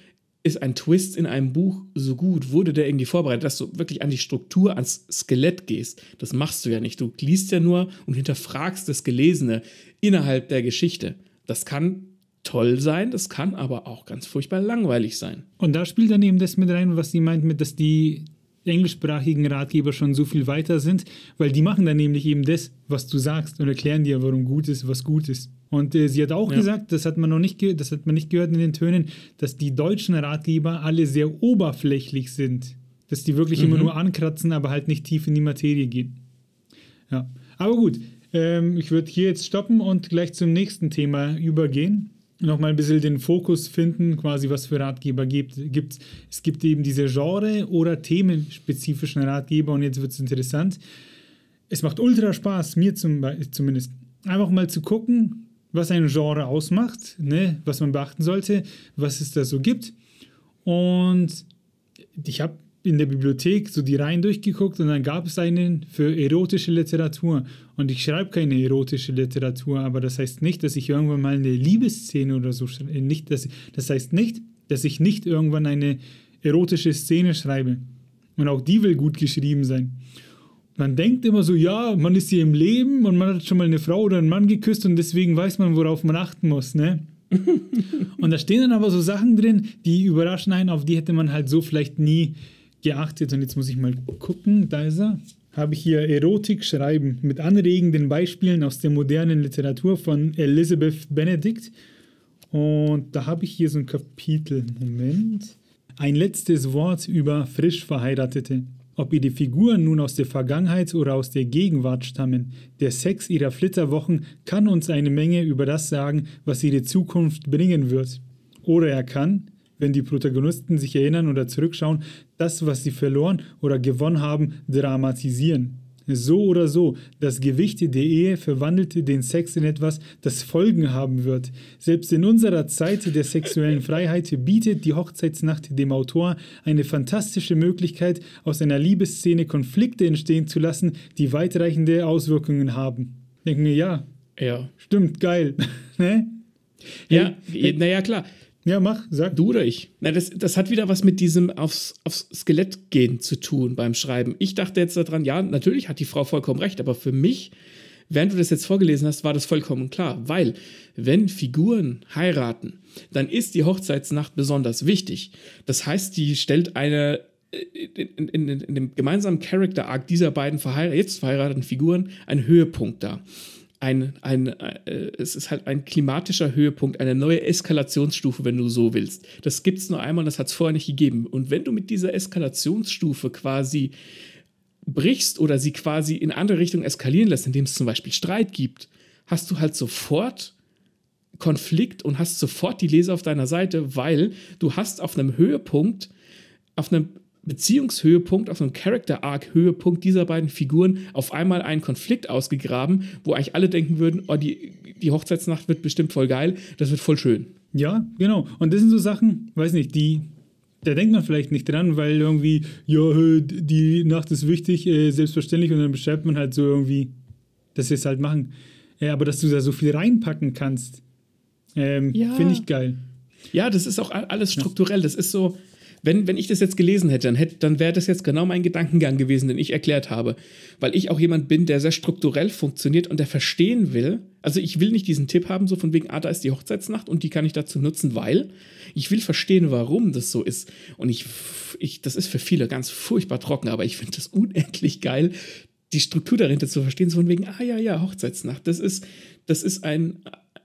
ist ein Twist in einem Buch so gut? Wurde der irgendwie vorbereitet, dass du wirklich an die Struktur, ans Skelett gehst? Das machst du ja nicht. Du liest ja nur und hinterfragst das Gelesene innerhalb der Geschichte. Das kann toll sein, das kann aber auch ganz furchtbar langweilig sein. Und da spielt dann eben das mit rein, was sie meint, mit, dass die englischsprachigen Ratgeber schon so viel weiter sind, weil die machen dann nämlich eben das, was du sagst und erklären dir, warum gut ist, was gut ist. Und äh, sie hat auch ja. gesagt, das hat man noch nicht, ge- das hat man nicht gehört in den Tönen, dass die deutschen Ratgeber alle sehr oberflächlich sind, dass die wirklich mhm. immer nur ankratzen, aber halt nicht tief in die Materie gehen. Ja, aber gut, ähm, ich würde hier jetzt stoppen und gleich zum nächsten Thema übergehen. Nochmal ein bisschen den Fokus finden, quasi was für Ratgeber gibt es. Es gibt eben diese Genre- oder themenspezifischen Ratgeber und jetzt wird es interessant. Es macht ultra Spaß, mir zum Be- zumindest, einfach mal zu gucken, was ein Genre ausmacht, ne, was man beachten sollte, was es da so gibt. Und ich habe in der Bibliothek so die Reihen durchgeguckt und dann gab es einen für erotische Literatur. Und ich schreibe keine erotische Literatur, aber das heißt nicht, dass ich irgendwann mal eine Liebesszene oder so schreibe. Nicht, dass, das heißt nicht, dass ich nicht irgendwann eine erotische Szene schreibe. Und auch die will gut geschrieben sein. Man denkt immer so, ja, man ist hier im Leben und man hat schon mal eine Frau oder einen Mann geküsst und deswegen weiß man, worauf man achten muss, ne? Und da stehen dann aber so Sachen drin, die überraschen einen, auf die hätte man halt so vielleicht nie geachtet. Und jetzt muss ich mal gucken, da ist er. Habe ich hier Erotik schreiben mit anregenden Beispielen aus der modernen Literatur von Elizabeth Benedict. Und da habe ich hier so ein Kapitel, Moment. Ein letztes Wort über frisch Verheiratete. Ob ihre Figuren nun aus der Vergangenheit oder aus der Gegenwart stammen, der Sex ihrer Flitterwochen kann uns eine Menge über das sagen, was ihre Zukunft bringen wird. Oder er kann, wenn die Protagonisten sich erinnern oder zurückschauen, das, was sie verloren oder gewonnen haben, dramatisieren. So oder so, das Gewicht der Ehe verwandelte den Sex in etwas, das Folgen haben wird. Selbst in unserer Zeit der sexuellen Freiheit bietet die Hochzeitsnacht dem Autor eine fantastische Möglichkeit, aus einer Liebesszene Konflikte entstehen zu lassen, die weitreichende Auswirkungen haben. Denken wir, ja, ja, stimmt, geil. Ne? Ja, hey, naja, klar. Ja, mach, sag. Du oder ich? Na, das, das hat wieder was mit diesem aufs, aufs Skelett gehen zu tun beim Schreiben. Ich dachte jetzt daran, ja, natürlich hat die Frau vollkommen recht, aber für mich, während du das jetzt vorgelesen hast, war das vollkommen klar. Weil, wenn Figuren heiraten, dann ist die Hochzeitsnacht besonders wichtig. Das heißt, die stellt eine, in, in, in, in dem gemeinsamen Character-Arc dieser beiden verheirat- jetzt verheirateten Figuren einen Höhepunkt dar. ein, ein, äh, es ist halt ein klimatischer Höhepunkt, eine neue Eskalationsstufe, wenn du so willst. Das gibt es nur einmal und das hat es vorher nicht gegeben. Und wenn du mit dieser Eskalationsstufe quasi brichst oder sie quasi in andere Richtungen eskalieren lässt, indem es zum Beispiel Streit gibt, hast du halt sofort Konflikt und hast sofort die Leser auf deiner Seite, weil du hast auf einem Höhepunkt, auf einem Beziehungshöhepunkt, auf einem Character-Arc-Höhepunkt dieser beiden Figuren auf einmal einen Konflikt ausgegraben, wo eigentlich alle denken würden, oh, die, die Hochzeitsnacht wird bestimmt voll geil, das wird voll schön. Ja, genau. Und das sind so Sachen, weiß nicht, die... Da denkt man vielleicht nicht dran, weil irgendwie, ja, die Nacht ist wichtig, äh, selbstverständlich, und dann beschreibt man halt so irgendwie, dass wir es halt machen. Äh, aber dass du da so viel reinpacken kannst, ähm, ja. finde ich geil. Ja, das ist auch alles strukturell. Das ist so, wenn, wenn ich das jetzt gelesen hätte, dann, hätte, dann wäre das jetzt genau mein Gedankengang gewesen, den ich erklärt habe. Weil ich auch jemand bin, der sehr strukturell funktioniert und der verstehen will. Also ich will nicht diesen Tipp haben, so von wegen, ah, da ist die Hochzeitsnacht und die kann ich dazu nutzen, weil ich will verstehen, warum das so ist. Und ich, ich das ist für viele ganz furchtbar trocken, aber ich finde das unendlich geil, die Struktur dahinter zu verstehen, so von wegen, ah ja, ja, Hochzeitsnacht, das ist, das ist ein,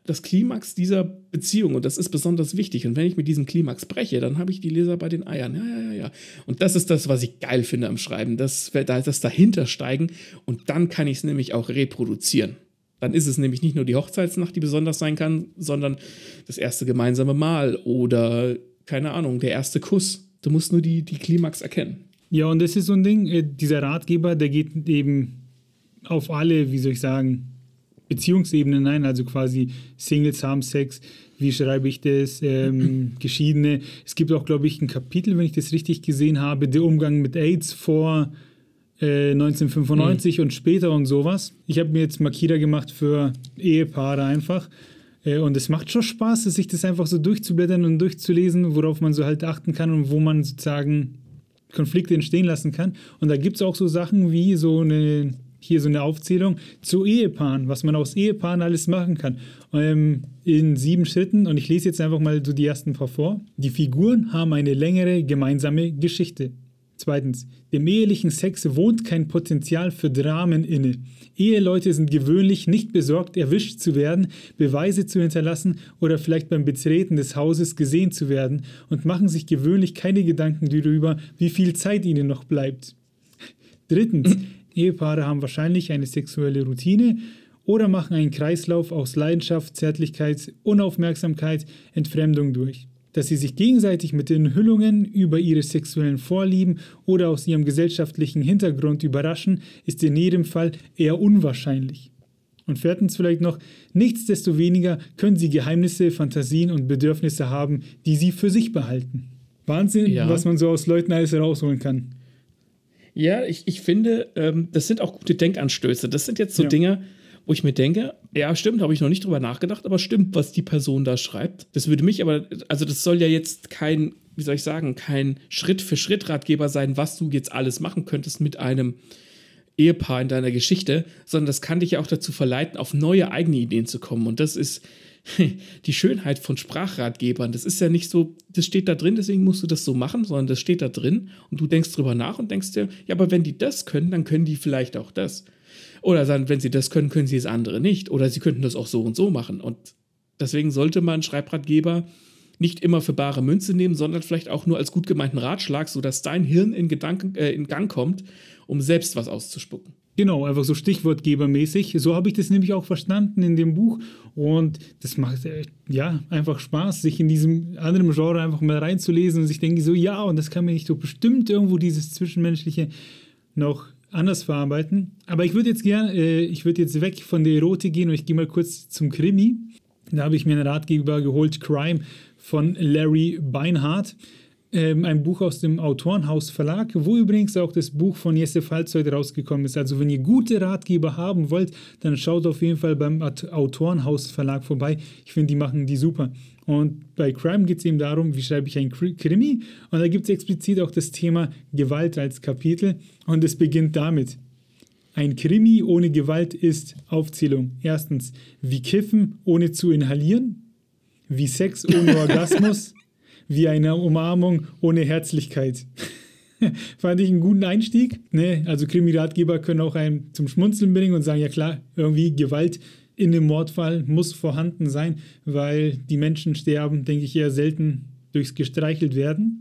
das Klimax dieser Beziehung und das ist besonders wichtig. Und wenn ich mit diesem Klimax breche, dann habe ich die Leser bei den Eiern. Ja, ja, ja, ja. Und das ist das, was ich geil finde am Schreiben, das, das dahinter steigen, und dann kann ich es nämlich auch reproduzieren. Dann ist es nämlich nicht nur die Hochzeitsnacht, die besonders sein kann, sondern das erste gemeinsame Mahl oder, keine Ahnung, der erste Kuss. Du musst nur die, die Klimax erkennen. Ja, und das ist so ein Ding, dieser Ratgeber, der geht eben auf alle, wie soll ich sagen, Beziehungsebenen ein, also quasi Singles haben Sex, wie schreibe ich das, ähm, Geschiedene. Es gibt auch, glaube ich, ein Kapitel, wenn ich das richtig gesehen habe, der Umgang mit AIDS vor neunzehnhundertfünfundneunzig mhm. und später und sowas. Ich habe mir jetzt Markierer gemacht für Ehepaare einfach. Und es macht schon Spaß, sich das einfach so durchzublättern und durchzulesen, worauf man so halt achten kann und wo man sozusagen Konflikte entstehen lassen kann. Und da gibt es auch so Sachen wie so eine, hier so eine Aufzählung zu Ehepaaren, was man aus Ehepaaren alles machen kann. Ähm, in sieben Schritten. Und ich lese jetzt einfach mal so die ersten paar vor. Die Figuren haben eine längere gemeinsame Geschichte. Zweitens, dem ehelichen Sex wohnt kein Potenzial für Dramen inne. Eheleute sind gewöhnlich nicht besorgt, erwischt zu werden, Beweise zu hinterlassen oder vielleicht beim Betreten des Hauses gesehen zu werden, und machen sich gewöhnlich keine Gedanken darüber, wie viel Zeit ihnen noch bleibt. Drittens, Ehepaare haben wahrscheinlich eine sexuelle Routine oder machen einen Kreislauf aus Leidenschaft, Zärtlichkeit, Unaufmerksamkeit, Entfremdung durch. Dass sie sich gegenseitig mit den Hüllungen über ihre sexuellen Vorlieben oder aus ihrem gesellschaftlichen Hintergrund überraschen, ist in jedem Fall eher unwahrscheinlich. Und viertens vielleicht noch, nichtsdestoweniger können sie Geheimnisse, Fantasien und Bedürfnisse haben, die sie für sich behalten. Wahnsinn, ja. Was man so aus Leuten alles herausholen kann. Ja, ich, ich finde, ähm, das sind auch gute Denkanstöße. Das sind jetzt so ja. Dinge, wo ich mir denke, ja, stimmt, habe ich noch nicht drüber nachgedacht, aber stimmt, was die Person da schreibt. Das würde mich aber, also das soll ja jetzt kein, wie soll ich sagen, kein Schritt-für-Schritt-Ratgeber sein, was du jetzt alles machen könntest mit einem Ehepaar in deiner Geschichte, sondern das kann dich ja auch dazu verleiten, auf neue eigene Ideen zu kommen. Und das ist die Schönheit von Sprachratgebern. Das ist ja nicht so, das steht da drin, deswegen musst du das so machen, sondern das steht da drin und du denkst drüber nach und denkst dir, ja, aber wenn die das können, dann können die vielleicht auch das. Oder dann, wenn sie das können, können sie das andere nicht. Oder sie könnten das auch so und so machen. Und deswegen sollte man Schreibratgeber nicht immer für bare Münze nehmen, sondern vielleicht auch nur als gut gemeinten Ratschlag, sodass dein Hirn in, Gedanken, äh, in Gang kommt, um selbst was auszuspucken. Genau, einfach so stichwortgebermäßig. So habe ich das nämlich auch verstanden in dem Buch. Und das macht äh, ja einfach Spaß, sich in diesem anderen Genre einfach mal reinzulesen. Und sich denke so, ja, und das kann mir nicht so bestimmt irgendwo dieses Zwischenmenschliche noch anders verarbeiten. Aber ich würde jetzt gerne, äh, ich würde jetzt weg von der Erotik gehen und ich gehe mal kurz zum Krimi. Da habe ich mir einen Ratgeber geholt, Crime von Larry Beinhardt. Ähm, ein Buch aus dem Autorenhaus Verlag, wo übrigens auch das Buch von Jesse Falzoi rausgekommen ist. Also wenn ihr gute Ratgeber haben wollt, dann schaut auf jeden Fall beim Autorenhaus Verlag vorbei. Ich finde, die machen die super. Und bei Crime geht es eben darum, wie schreibe ich ein Krimi? Und da gibt es explizit auch das Thema Gewalt als Kapitel. Und es beginnt damit. Ein Krimi ohne Gewalt ist Aufzählung. Erstens, wie Kiffen ohne zu inhalieren. Wie Sex ohne Orgasmus. Wie eine Umarmung ohne Herzlichkeit. Fand ich einen guten Einstieg. Ne? Also Krimi-Ratgeber können auch einen zum Schmunzeln bringen und sagen, ja klar, irgendwie Gewalt in dem Mordfall muss vorhanden sein, weil die Menschen sterben, denke ich, eher selten durchs gestreichelt werden.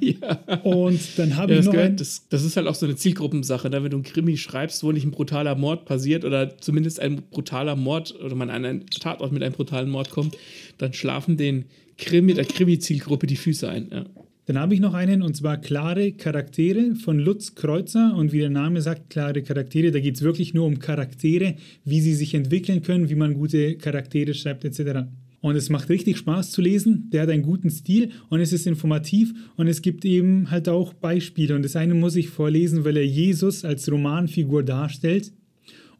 Ja. Und dann habe ja, ich noch gehört, ein das, das ist halt auch so eine Zielgruppensache, da wenn du einen Krimi schreibst, wo nicht ein brutaler Mord passiert oder zumindest ein brutaler Mord oder man an einen Tatort mit einem brutalen Mord kommt, dann schlafen den Krimi, der Krimi-Zielgruppe die Füße ein. Ja. Dann habe ich noch einen, und zwar Klare Charaktere von Lutz Kreutzer. Und wie der Name sagt, Klare Charaktere, da geht es wirklich nur um Charaktere, wie sie sich entwickeln können, wie man gute Charaktere schreibt et cetera. Und es macht richtig Spaß zu lesen, der hat einen guten Stil und es ist informativ und es gibt eben halt auch Beispiele. Und das eine muss ich vorlesen, weil er Jesus als Romanfigur darstellt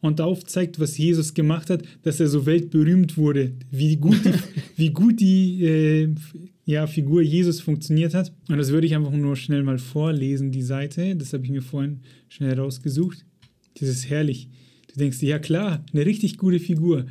und aufzeigt, was Jesus gemacht hat, dass er so weltberühmt wurde, wie gut die, wie gut die äh, ja, Figur Jesus funktioniert hat. Und das würde ich einfach nur schnell mal vorlesen, die Seite. Das habe ich mir vorhin schnell rausgesucht. Das ist herrlich. Du denkst dir, ja klar, eine richtig gute Figur.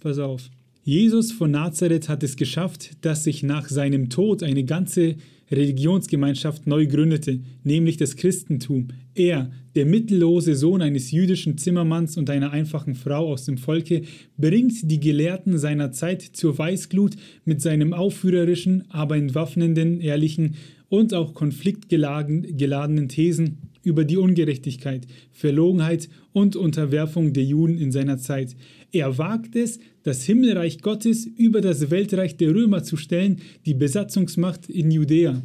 Pass auf. Jesus von Nazareth hat es geschafft, dass sich nach seinem Tod eine ganze Religionsgemeinschaft neu gründete, nämlich das Christentum. Er, der mittellose Sohn eines jüdischen Zimmermanns und einer einfachen Frau aus dem Volke, bringt die Gelehrten seiner Zeit zur Weißglut mit seinem aufführerischen, aber entwaffnenden, ehrlichen und auch konfliktgeladenen Thesen über die Ungerechtigkeit, Verlogenheit und Unterwerfung der Juden in seiner Zeit. Er wagt es, das Himmelreich Gottes über das Weltreich der Römer zu stellen, die Besatzungsmacht in Judäa.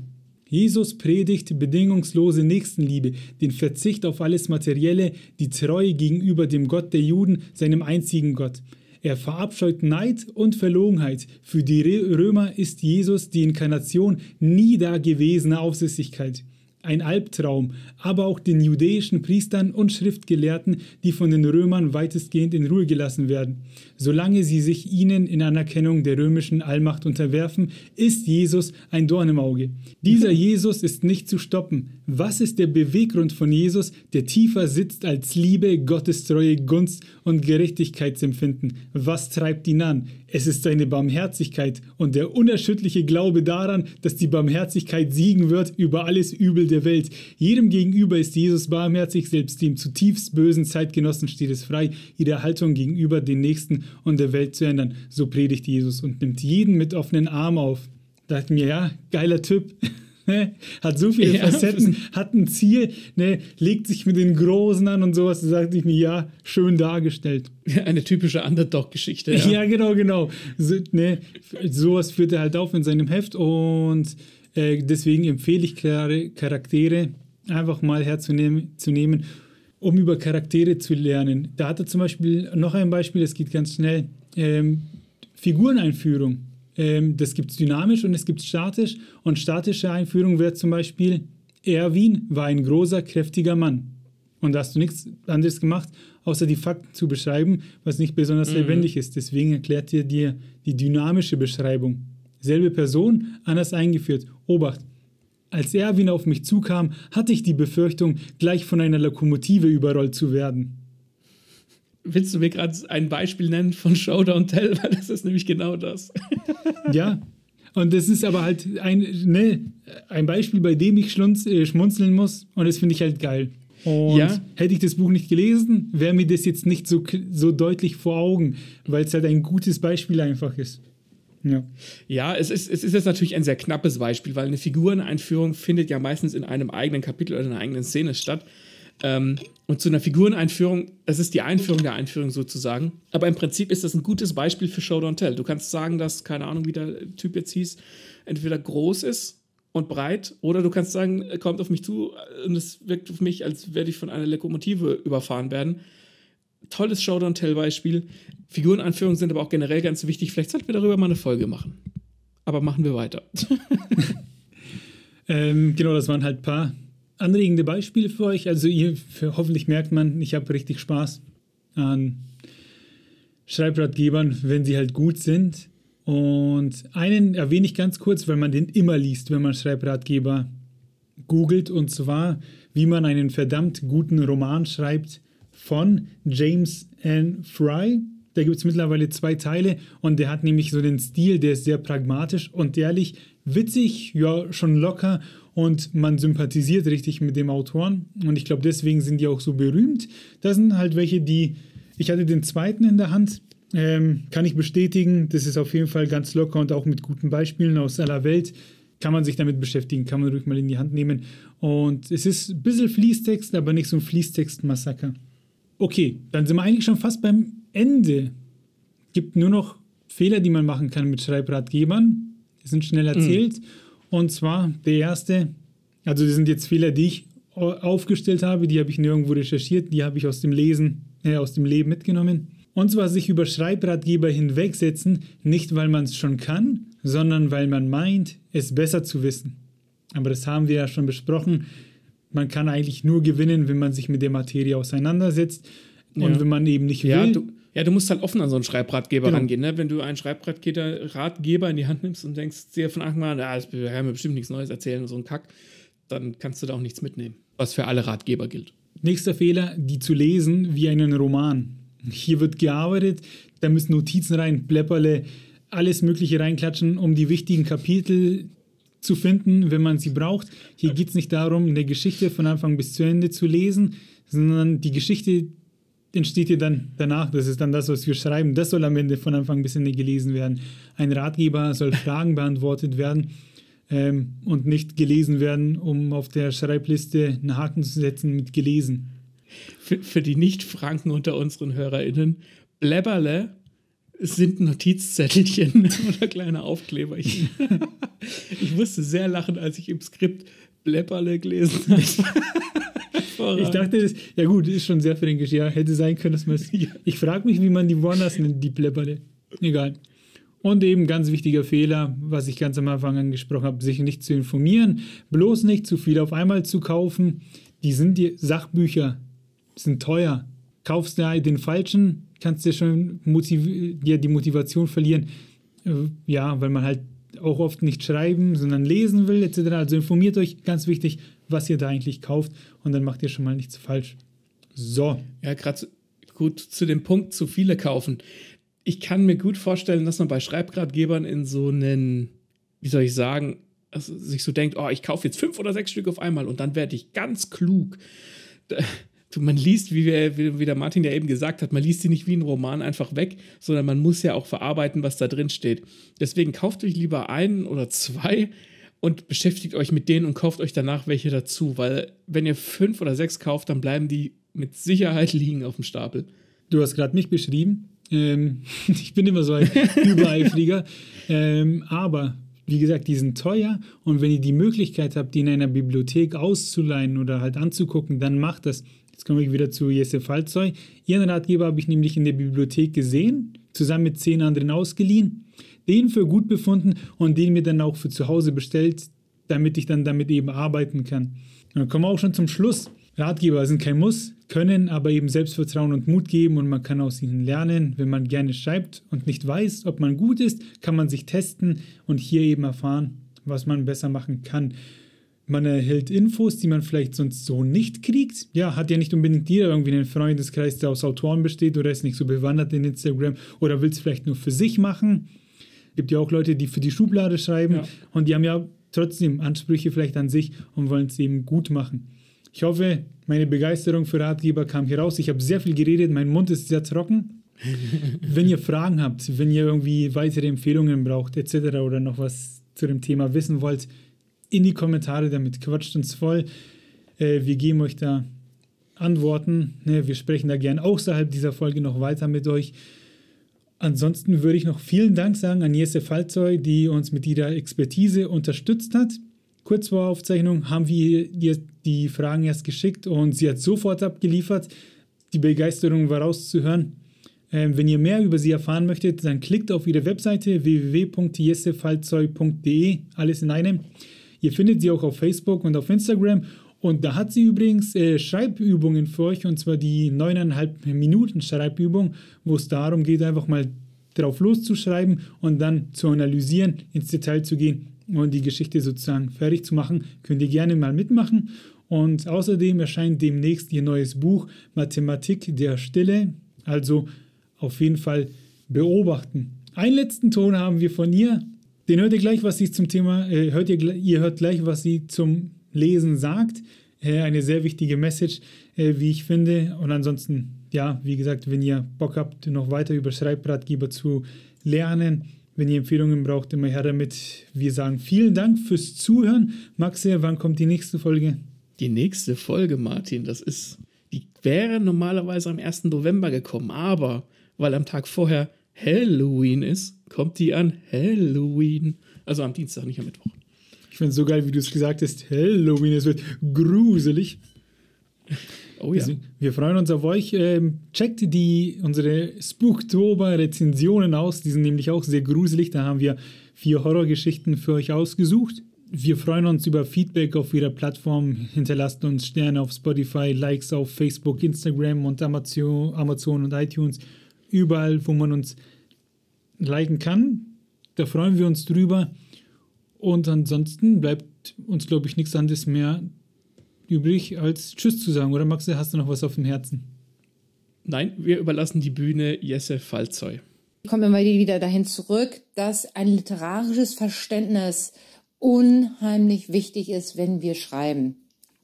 Jesus predigt bedingungslose Nächstenliebe, den Verzicht auf alles Materielle, die Treue gegenüber dem Gott der Juden, seinem einzigen Gott. Er verabscheut Neid und Verlogenheit. Für die Römer ist Jesus die Inkarnation nie dagewesener Aufsässigkeit. Ein Albtraum, aber auch den jüdischen Priestern und Schriftgelehrten, die von den Römern weitestgehend in Ruhe gelassen werden. Solange sie sich ihnen in Anerkennung der römischen Allmacht unterwerfen, ist Jesus ein Dorn im Auge. Dieser Jesus ist nicht zu stoppen. Was ist der Beweggrund von Jesus, der tiefer sitzt als Liebe, Gottestreue, Gunst und Gerechtigkeitsempfinden? Was treibt ihn an? Es ist seine Barmherzigkeit und der unerschütterliche Glaube daran, dass die Barmherzigkeit siegen wird über alles Übel der Welt. Jedem gegenüber ist Jesus barmherzig, selbst dem zutiefst bösen Zeitgenossen steht es frei, ihre Haltung gegenüber den Nächsten und der Welt zu ändern. So predigt Jesus und nimmt jeden mit offenen Arm auf. Da dachte mir, ja, geiler Typ. Hat so viele ja, Facetten, hat ein Ziel, ne, legt sich mit den Großen an und sowas, da sagte ich mir, ja, schön dargestellt. Eine typische Underdog-Geschichte. Ja. ja, genau, genau. So, ne, sowas führt er halt auf in seinem Heft und äh, deswegen empfehle ich Klare Charaktere einfach mal herzunehmen, zu nehmen, um über Charaktere zu lernen. Da hat er zum Beispiel noch ein Beispiel, das geht ganz schnell, ähm, Figureneinführung. Das gibt es dynamisch und es gibt es statisch. Und statische Einführung wäre zum Beispiel, Erwin war ein großer, kräftiger Mann. Und da hast du nichts anderes gemacht, außer die Fakten zu beschreiben, was nicht besonders mhm. lebendig ist. Deswegen erklärt dir dir die dynamische Beschreibung. Selbe Person, anders eingeführt. Obacht. Als Erwin auf mich zukam, hatte ich die Befürchtung, gleich von einer Lokomotive überrollt zu werden. Willst du mir gerade ein Beispiel nennen von Showdown Tell? Weil das ist nämlich genau das. Ja, und das ist aber halt ein, ne, ein Beispiel, bei dem ich schlunz, äh, schmunzeln muss. Und das finde ich halt geil. Und ja? hätte ich das Buch nicht gelesen, wäre mir das jetzt nicht so, so deutlich vor Augen, weil es halt ein gutes Beispiel einfach ist. Ja, ja es, ist, es ist jetzt natürlich ein sehr knappes Beispiel, weil eine Figureneinführung findet ja meistens in einem eigenen Kapitel oder in einer eigenen Szene statt. Ähm, und zu einer Figureneinführung, das ist die Einführung der Einführung sozusagen, aber im Prinzip ist das ein gutes Beispiel für Show Don't Tell. Du kannst sagen, dass, keine Ahnung, wie der Typ jetzt hieß, entweder groß ist und breit, oder du kannst sagen, er kommt auf mich zu und es wirkt auf mich, als werde ich von einer Lokomotive überfahren werden. Tolles Show Don't Tell Beispiel. Figureneinführungen sind aber auch generell ganz wichtig. Vielleicht sollten wir darüber mal eine Folge machen. Aber machen wir weiter. ähm, genau, das waren halt ein paar anregende Beispiele für euch. Also ihr, für, hoffentlich merkt man, ich habe richtig Spaß an Schreibratgebern, wenn sie halt gut sind. Und einen erwähne ich ganz kurz, weil man den immer liest, wenn man Schreibratgeber googelt. Und zwar, wie man einen verdammt guten Roman schreibt, von James N. Frey. Da gibt es mittlerweile zwei Teile und der hat nämlich so den Stil, der ist sehr pragmatisch und ehrlich, witzig, ja, schon locker und man sympathisiert richtig mit dem Autoren und ich glaube, deswegen sind die auch so berühmt. Da sind halt welche, die Ich hatte den zweiten in der Hand, ähm, kann ich bestätigen, das ist auf jeden Fall ganz locker und auch mit guten Beispielen aus aller Welt. Kann man sich damit beschäftigen, kann man ruhig mal in die Hand nehmen. Und es ist ein bisschen Fließtext, aber nicht so ein Fließtext-Massaker. Okay, dann sind wir eigentlich schon fast beim Ende. Es gibt nur noch Fehler, die man machen kann mit Schreibratgebern. Die sind schnell erzählt. Mhm. Und zwar der erste, also das sind jetzt Fehler, die ich aufgestellt habe, die habe ich nirgendwo recherchiert, die habe ich aus dem Lesen, äh, aus dem Leben mitgenommen. Und zwar sich über Schreibratgeber hinwegsetzen, nicht weil man es schon kann, sondern weil man meint, es besser zu wissen. Aber das haben wir ja schon besprochen. Man kann eigentlich nur gewinnen, wenn man sich mit der Materie auseinandersetzt. Ja. Und wenn man eben nicht will... Ja, du, ja, du musst halt offen an so einen Schreibratgeber genau. rangehen. Ne? Wenn du einen Schreibratgeber in die Hand nimmst und denkst dir von Anfang an, ah, das kann mir bestimmt nichts Neues erzählen, so ein Kack, dann kannst du da auch nichts mitnehmen, was für alle Ratgeber gilt. Nächster Fehler, die zu lesen wie einen Roman. Hier wird gearbeitet, da müssen Notizen rein, Pläpperle, alles Mögliche reinklatschen, um die wichtigen Kapitel zu finden, wenn man sie braucht. Hier geht es nicht darum, eine Geschichte von Anfang bis zu Ende zu lesen, sondern die Geschichte entsteht ja dann danach. Das ist dann das, was wir schreiben. Das soll am Ende von Anfang bis Ende gelesen werden. Ein Ratgeber soll Fragen beantwortet werden ähm, und nicht gelesen werden, um auf der Schreibliste einen Haken zu setzen mit gelesen. Für, für die Nicht-Franken unter unseren HörerInnen, Bläbberle sind Notizzettelchen oder kleine Aufkleberchen. Ich musste sehr lachen, als ich im Skript Bläpperle gelesen habe. Ich dachte, das, ja gut, ist schon sehr fränkisch. Ja, hätte sein können, dass man es... Ich frage mich, wie man die woanders nennt, die Bläpperle. Egal. Und eben ganz wichtiger Fehler, was ich ganz am Anfang angesprochen habe, sich nicht zu informieren, bloß nicht zu viel auf einmal zu kaufen. Die sind die Sachbücher, sind teuer. Kaufst du den falschen, kannst dir schon motiv- ja, die Motivation verlieren. Ja, weil man halt auch oft nicht schreiben, sondern lesen will, et cetera. Also informiert euch, ganz wichtig, was ihr da eigentlich kauft und dann macht ihr schon mal nichts falsch. So. Ja, gerade gut zu dem Punkt, zu viele kaufen. Ich kann mir gut vorstellen, dass man bei Schreibratgebern in so einen, wie soll ich sagen, also sich so denkt, oh, ich kaufe jetzt fünf oder sechs Stück auf einmal und dann werde ich ganz klug. Man liest, wie, wir, wie der Martin ja eben gesagt hat, man liest sie nicht wie einen Roman einfach weg, sondern man muss ja auch verarbeiten, was da drin steht. Deswegen kauft euch lieber einen oder zwei und beschäftigt euch mit denen und kauft euch danach welche dazu, weil wenn ihr fünf oder sechs kauft, dann bleiben die mit Sicherheit liegen auf dem Stapel. Du hast gerade mich beschrieben. Ähm, ich bin immer so ein Übereifriger. ähm, aber... Wie gesagt, die sind teuer und wenn ihr die Möglichkeit habt, die in einer Bibliothek auszuleihen oder halt anzugucken, dann macht das. Jetzt komme ich wieder zu Jesse Falzoi. Ihren Ratgeber habe ich nämlich in der Bibliothek gesehen, zusammen mit zehn anderen ausgeliehen, den für gut befunden und den mir dann auch für zu Hause bestellt, damit ich dann damit eben arbeiten kann. Und dann kommen wir auch schon zum Schluss. Ratgeber sind kein Muss, können aber eben Selbstvertrauen und Mut geben und man kann aus ihnen lernen. Wenn man gerne schreibt und nicht weiß, ob man gut ist, kann man sich testen und hier eben erfahren, was man besser machen kann. Man erhält Infos, die man vielleicht sonst so nicht kriegt. Ja, hat ja nicht unbedingt jeder irgendwie einen Freundeskreis, der aus Autoren besteht oder ist nicht so bewandert in Instagram oder will es vielleicht nur für sich machen. Es gibt ja auch Leute, die für die Schublade schreiben ja. und die haben ja trotzdem Ansprüche vielleicht an sich und wollen es eben gut machen. Ich hoffe, meine Begeisterung für Ratgeber kam hier raus. Ich habe sehr viel geredet, mein Mund ist sehr trocken. Wenn ihr Fragen habt, wenn ihr irgendwie weitere Empfehlungen braucht, et cetera oder noch was zu dem Thema wissen wollt, in die Kommentare damit. Quatscht uns voll. Äh, wir geben euch da Antworten. Ne? Wir sprechen da gern außerhalb dieser Folge noch weiter mit euch. Ansonsten würde ich noch vielen Dank sagen an Jesse Falzoi, die uns mit ihrer Expertise unterstützt hat. Kurz vor Aufzeichnung haben wir ihr die Fragen erst geschickt und sie hat sofort abgeliefert. Die Begeisterung war rauszuhören. Ähm, wenn ihr mehr über sie erfahren möchtet, dann klickt auf ihre Webseite w w w punkt jesse falzoi punkt d e, alles in einem. Ihr findet sie auch auf Facebook und auf Instagram und da hat sie übrigens äh, Schreibübungen für euch und zwar die neuneinhalb Minuten Schreibübung, wo es darum geht, einfach mal drauf loszuschreiben und dann zu analysieren, ins Detail zu gehen. Und die Geschichte sozusagen fertig zu machen, könnt ihr gerne mal mitmachen. Und außerdem erscheint demnächst ihr neues Buch Mathematik der Stille. Also auf jeden Fall beobachten. Einen letzten Ton haben wir von ihr. Den hört ihr gleich, was sie zum Thema, äh, hört ihr, ihr hört gleich, was sie zum Lesen sagt. Äh, eine sehr wichtige Message, äh, wie ich finde. Und ansonsten ja, wie gesagt, wenn ihr Bock habt, noch weiter über Schreibratgeber zu lernen, wenn ihr Empfehlungen braucht, immer her damit. Wir sagen vielen Dank fürs Zuhören. Maxi, wann kommt die nächste Folge? Die nächste Folge, Martin, das ist, die wäre normalerweise am ersten November gekommen, aber weil am Tag vorher Halloween ist, kommt die an Halloween. Also am Dienstag, nicht am Mittwoch. Ich finde es so geil, wie du es gesagt hast, Halloween, es wird gruselig. Oh ja. Wir freuen uns auf euch. Checkt die, unsere Spooktober-Rezensionen aus. Die sind nämlich auch sehr gruselig. Da haben wir vier Horrorgeschichten für euch ausgesucht. Wir freuen uns über Feedback auf jeder Plattform. Hinterlasst uns Sterne auf Spotify, Likes auf Facebook, Instagram und Amazon, Amazon und iTunes. Überall, wo man uns liken kann. Da freuen wir uns drüber. Und ansonsten bleibt uns, glaube ich, nichts anderes mehr übrig, als Tschüss zu sagen. Oder Maxi, hast du noch was auf dem Herzen? Nein, wir überlassen die Bühne Jesse Falzoi. Ich komme immer wieder dahin zurück, dass ein literarisches Verständnis unheimlich wichtig ist, wenn wir schreiben.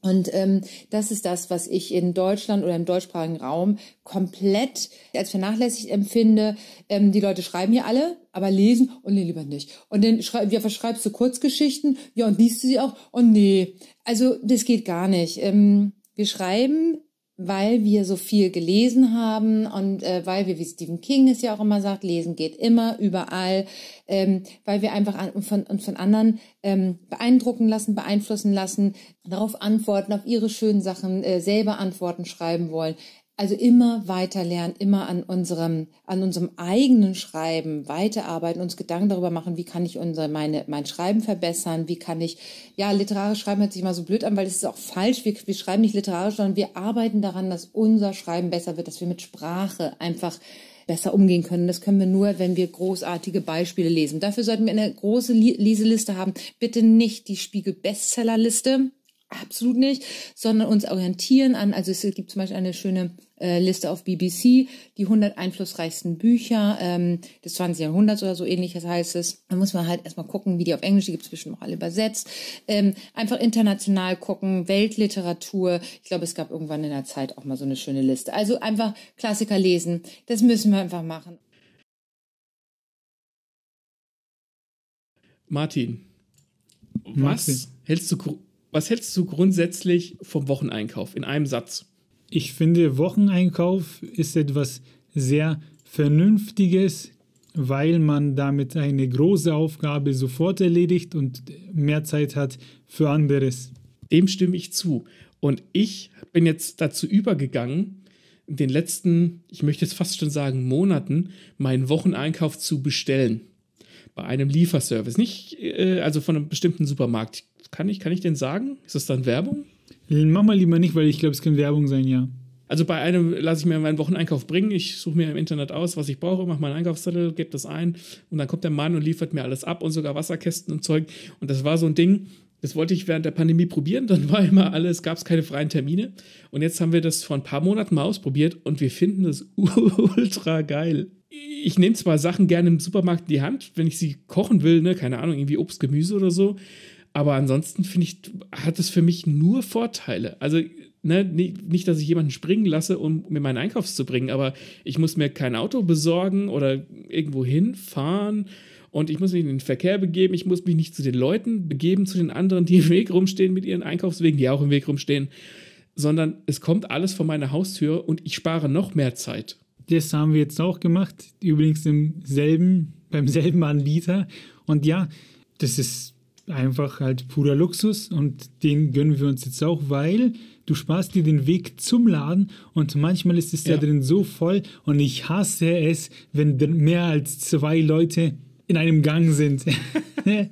Und ähm, das ist das, was ich in Deutschland oder im deutschsprachigen Raum komplett als vernachlässigt empfinde. Ähm, die Leute schreiben hier alle, aber lesen, und nee, lieber nicht. Und dann schrei- ja, verschreibst du Kurzgeschichten, ja, und liest du sie auch, und nee. Also das geht gar nicht. Ähm, wir schreiben, weil wir so viel gelesen haben und äh, weil wir, wie Stephen King es ja auch immer sagt, lesen geht immer, überall, ähm, weil wir einfach an, von, uns von anderen ähm, beeindrucken lassen, beeinflussen lassen, darauf antworten, auf ihre schönen Sachen, äh, selber Antworten schreiben wollen. Also immer weiter lernen, immer an unserem, an unserem eigenen Schreiben weiterarbeiten, uns Gedanken darüber machen, wie kann ich unsere, meine, mein Schreiben verbessern, wie kann ich, ja, literarisch schreiben hört sich mal so blöd an, weil es ist auch falsch, wir, wir schreiben nicht literarisch, sondern wir arbeiten daran, dass unser Schreiben besser wird, dass wir mit Sprache einfach besser umgehen können. Das können wir nur, wenn wir großartige Beispiele lesen. Dafür sollten wir eine große Leseliste haben. Bitte nicht die Spiegel-Bestsellerliste. Absolut nicht, sondern uns orientieren an, also es gibt zum Beispiel eine schöne äh, Liste auf B B C, die hundert einflussreichsten Bücher ähm, des zwanzigsten Jahrhunderts oder so ähnliches heißt es. Da muss man halt erstmal gucken, wie die auf Englisch, die gibt es bestimmt auch alle übersetzt. Ähm, einfach international gucken, Weltliteratur. Ich glaube, es gab irgendwann in der Zeit auch mal so eine schöne Liste. Also einfach Klassiker lesen, das müssen wir einfach machen. Martin, was Martin. hältst du gro- Was hältst du grundsätzlich vom Wocheneinkauf in einem Satz? Ich finde, Wocheneinkauf ist etwas sehr Vernünftiges, weil man damit eine große Aufgabe sofort erledigt und mehr Zeit hat für anderes. Dem stimme ich zu. Und ich bin jetzt dazu übergegangen, in den letzten, ich möchte jetzt fast schon sagen, Monaten, meinen Wocheneinkauf zu bestellen. Bei einem Lieferservice, nicht äh, also von einem bestimmten Supermarkt. Kann ich, kann ich denn sagen? Ist das dann Werbung? Mach mal lieber nicht, weil ich glaube, es kann Werbung sein, ja. Also bei einem lasse ich mir meinen Wocheneinkauf bringen. Ich suche mir im Internet aus, was ich brauche, mache meinen Einkaufszettel, gebe das ein und dann kommt der Mann und liefert mir alles ab und sogar Wasserkästen und Zeug. Und das war so ein Ding, das wollte ich während der Pandemie probieren. Dann war immer alles, gab es keine freien Termine. Und jetzt haben wir das vor ein paar Monaten mal ausprobiert und wir finden das ultra geil. Ich nehme zwar Sachen gerne im Supermarkt in die Hand, wenn ich sie kochen will, ne, keine Ahnung, irgendwie Obst, Gemüse oder so. Aber ansonsten, finde ich, hat es für mich nur Vorteile. Also ne, nicht, dass ich jemanden springen lasse, um mir meinen Einkauf zu bringen, aber ich muss mir kein Auto besorgen oder irgendwo hinfahren und ich muss mich in den Verkehr begeben, ich muss mich nicht zu den Leuten begeben, zu den anderen, die im Weg rumstehen mit ihren Einkaufswegen, die auch im Weg rumstehen, sondern es kommt alles vor meiner Haustür und ich spare noch mehr Zeit. Das haben wir jetzt auch gemacht, übrigens im selben, beim selben Anbieter. Und ja, das ist einfach halt purer Luxus und den gönnen wir uns jetzt auch, weil du sparst dir den Weg zum Laden und manchmal ist es ja. da drin so voll und ich hasse es, wenn mehr als zwei Leute in einem Gang sind. ja.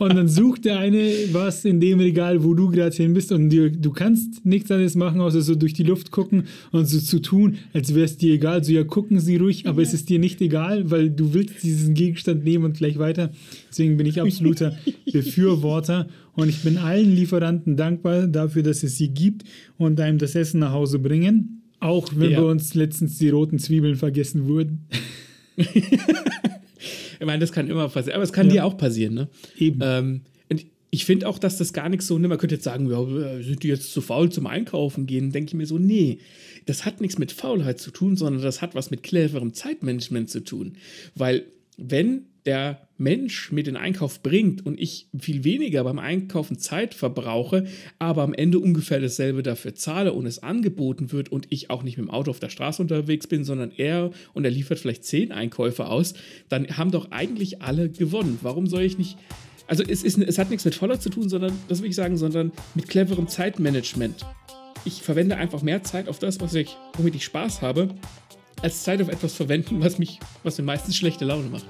Und dann sucht der eine was in dem Regal, wo du gerade hin bist und du, du kannst nichts anderes machen, außer so durch die Luft gucken und so zu tun, als wäre es dir egal. So, ja, gucken sie ruhig, aber ja. es ist dir nicht egal, weil du willst diesen Gegenstand nehmen und gleich weiter. Deswegen bin ich absoluter Befürworter und ich bin allen Lieferanten dankbar dafür, dass es sie gibt und einem das Essen nach Hause bringen. Auch wenn ja. bei uns letztens die roten Zwiebeln vergessen wurden. Ich meine, das kann immer passieren, aber es kann ja. dir auch passieren, ne? Eben. Ähm, und ich finde auch, dass das gar nichts so, ne, man könnte jetzt sagen, ja, sind die jetzt zu faul zum Einkaufen gehen? Denke ich mir so, nee, das hat nichts mit Faulheit zu tun, sondern das hat was mit cleverem Zeitmanagement zu tun. Weil wenn der Mensch mir den Einkauf bringt und ich viel weniger beim Einkaufen Zeit verbrauche, aber am Ende ungefähr dasselbe dafür zahle und es angeboten wird und ich auch nicht mit dem Auto auf der Straße unterwegs bin, sondern er und er liefert vielleicht zehn Einkäufe aus, dann haben doch eigentlich alle gewonnen. Warum soll ich nicht... Also es, ist, es hat nichts mit Voller zu tun, sondern, das will ich sagen, sondern mit cleverem Zeitmanagement. Ich verwende einfach mehr Zeit auf das, was ich, womit ich Spaß habe, als Zeit auf etwas verwenden, was, mich, was mir meistens schlechte Laune macht.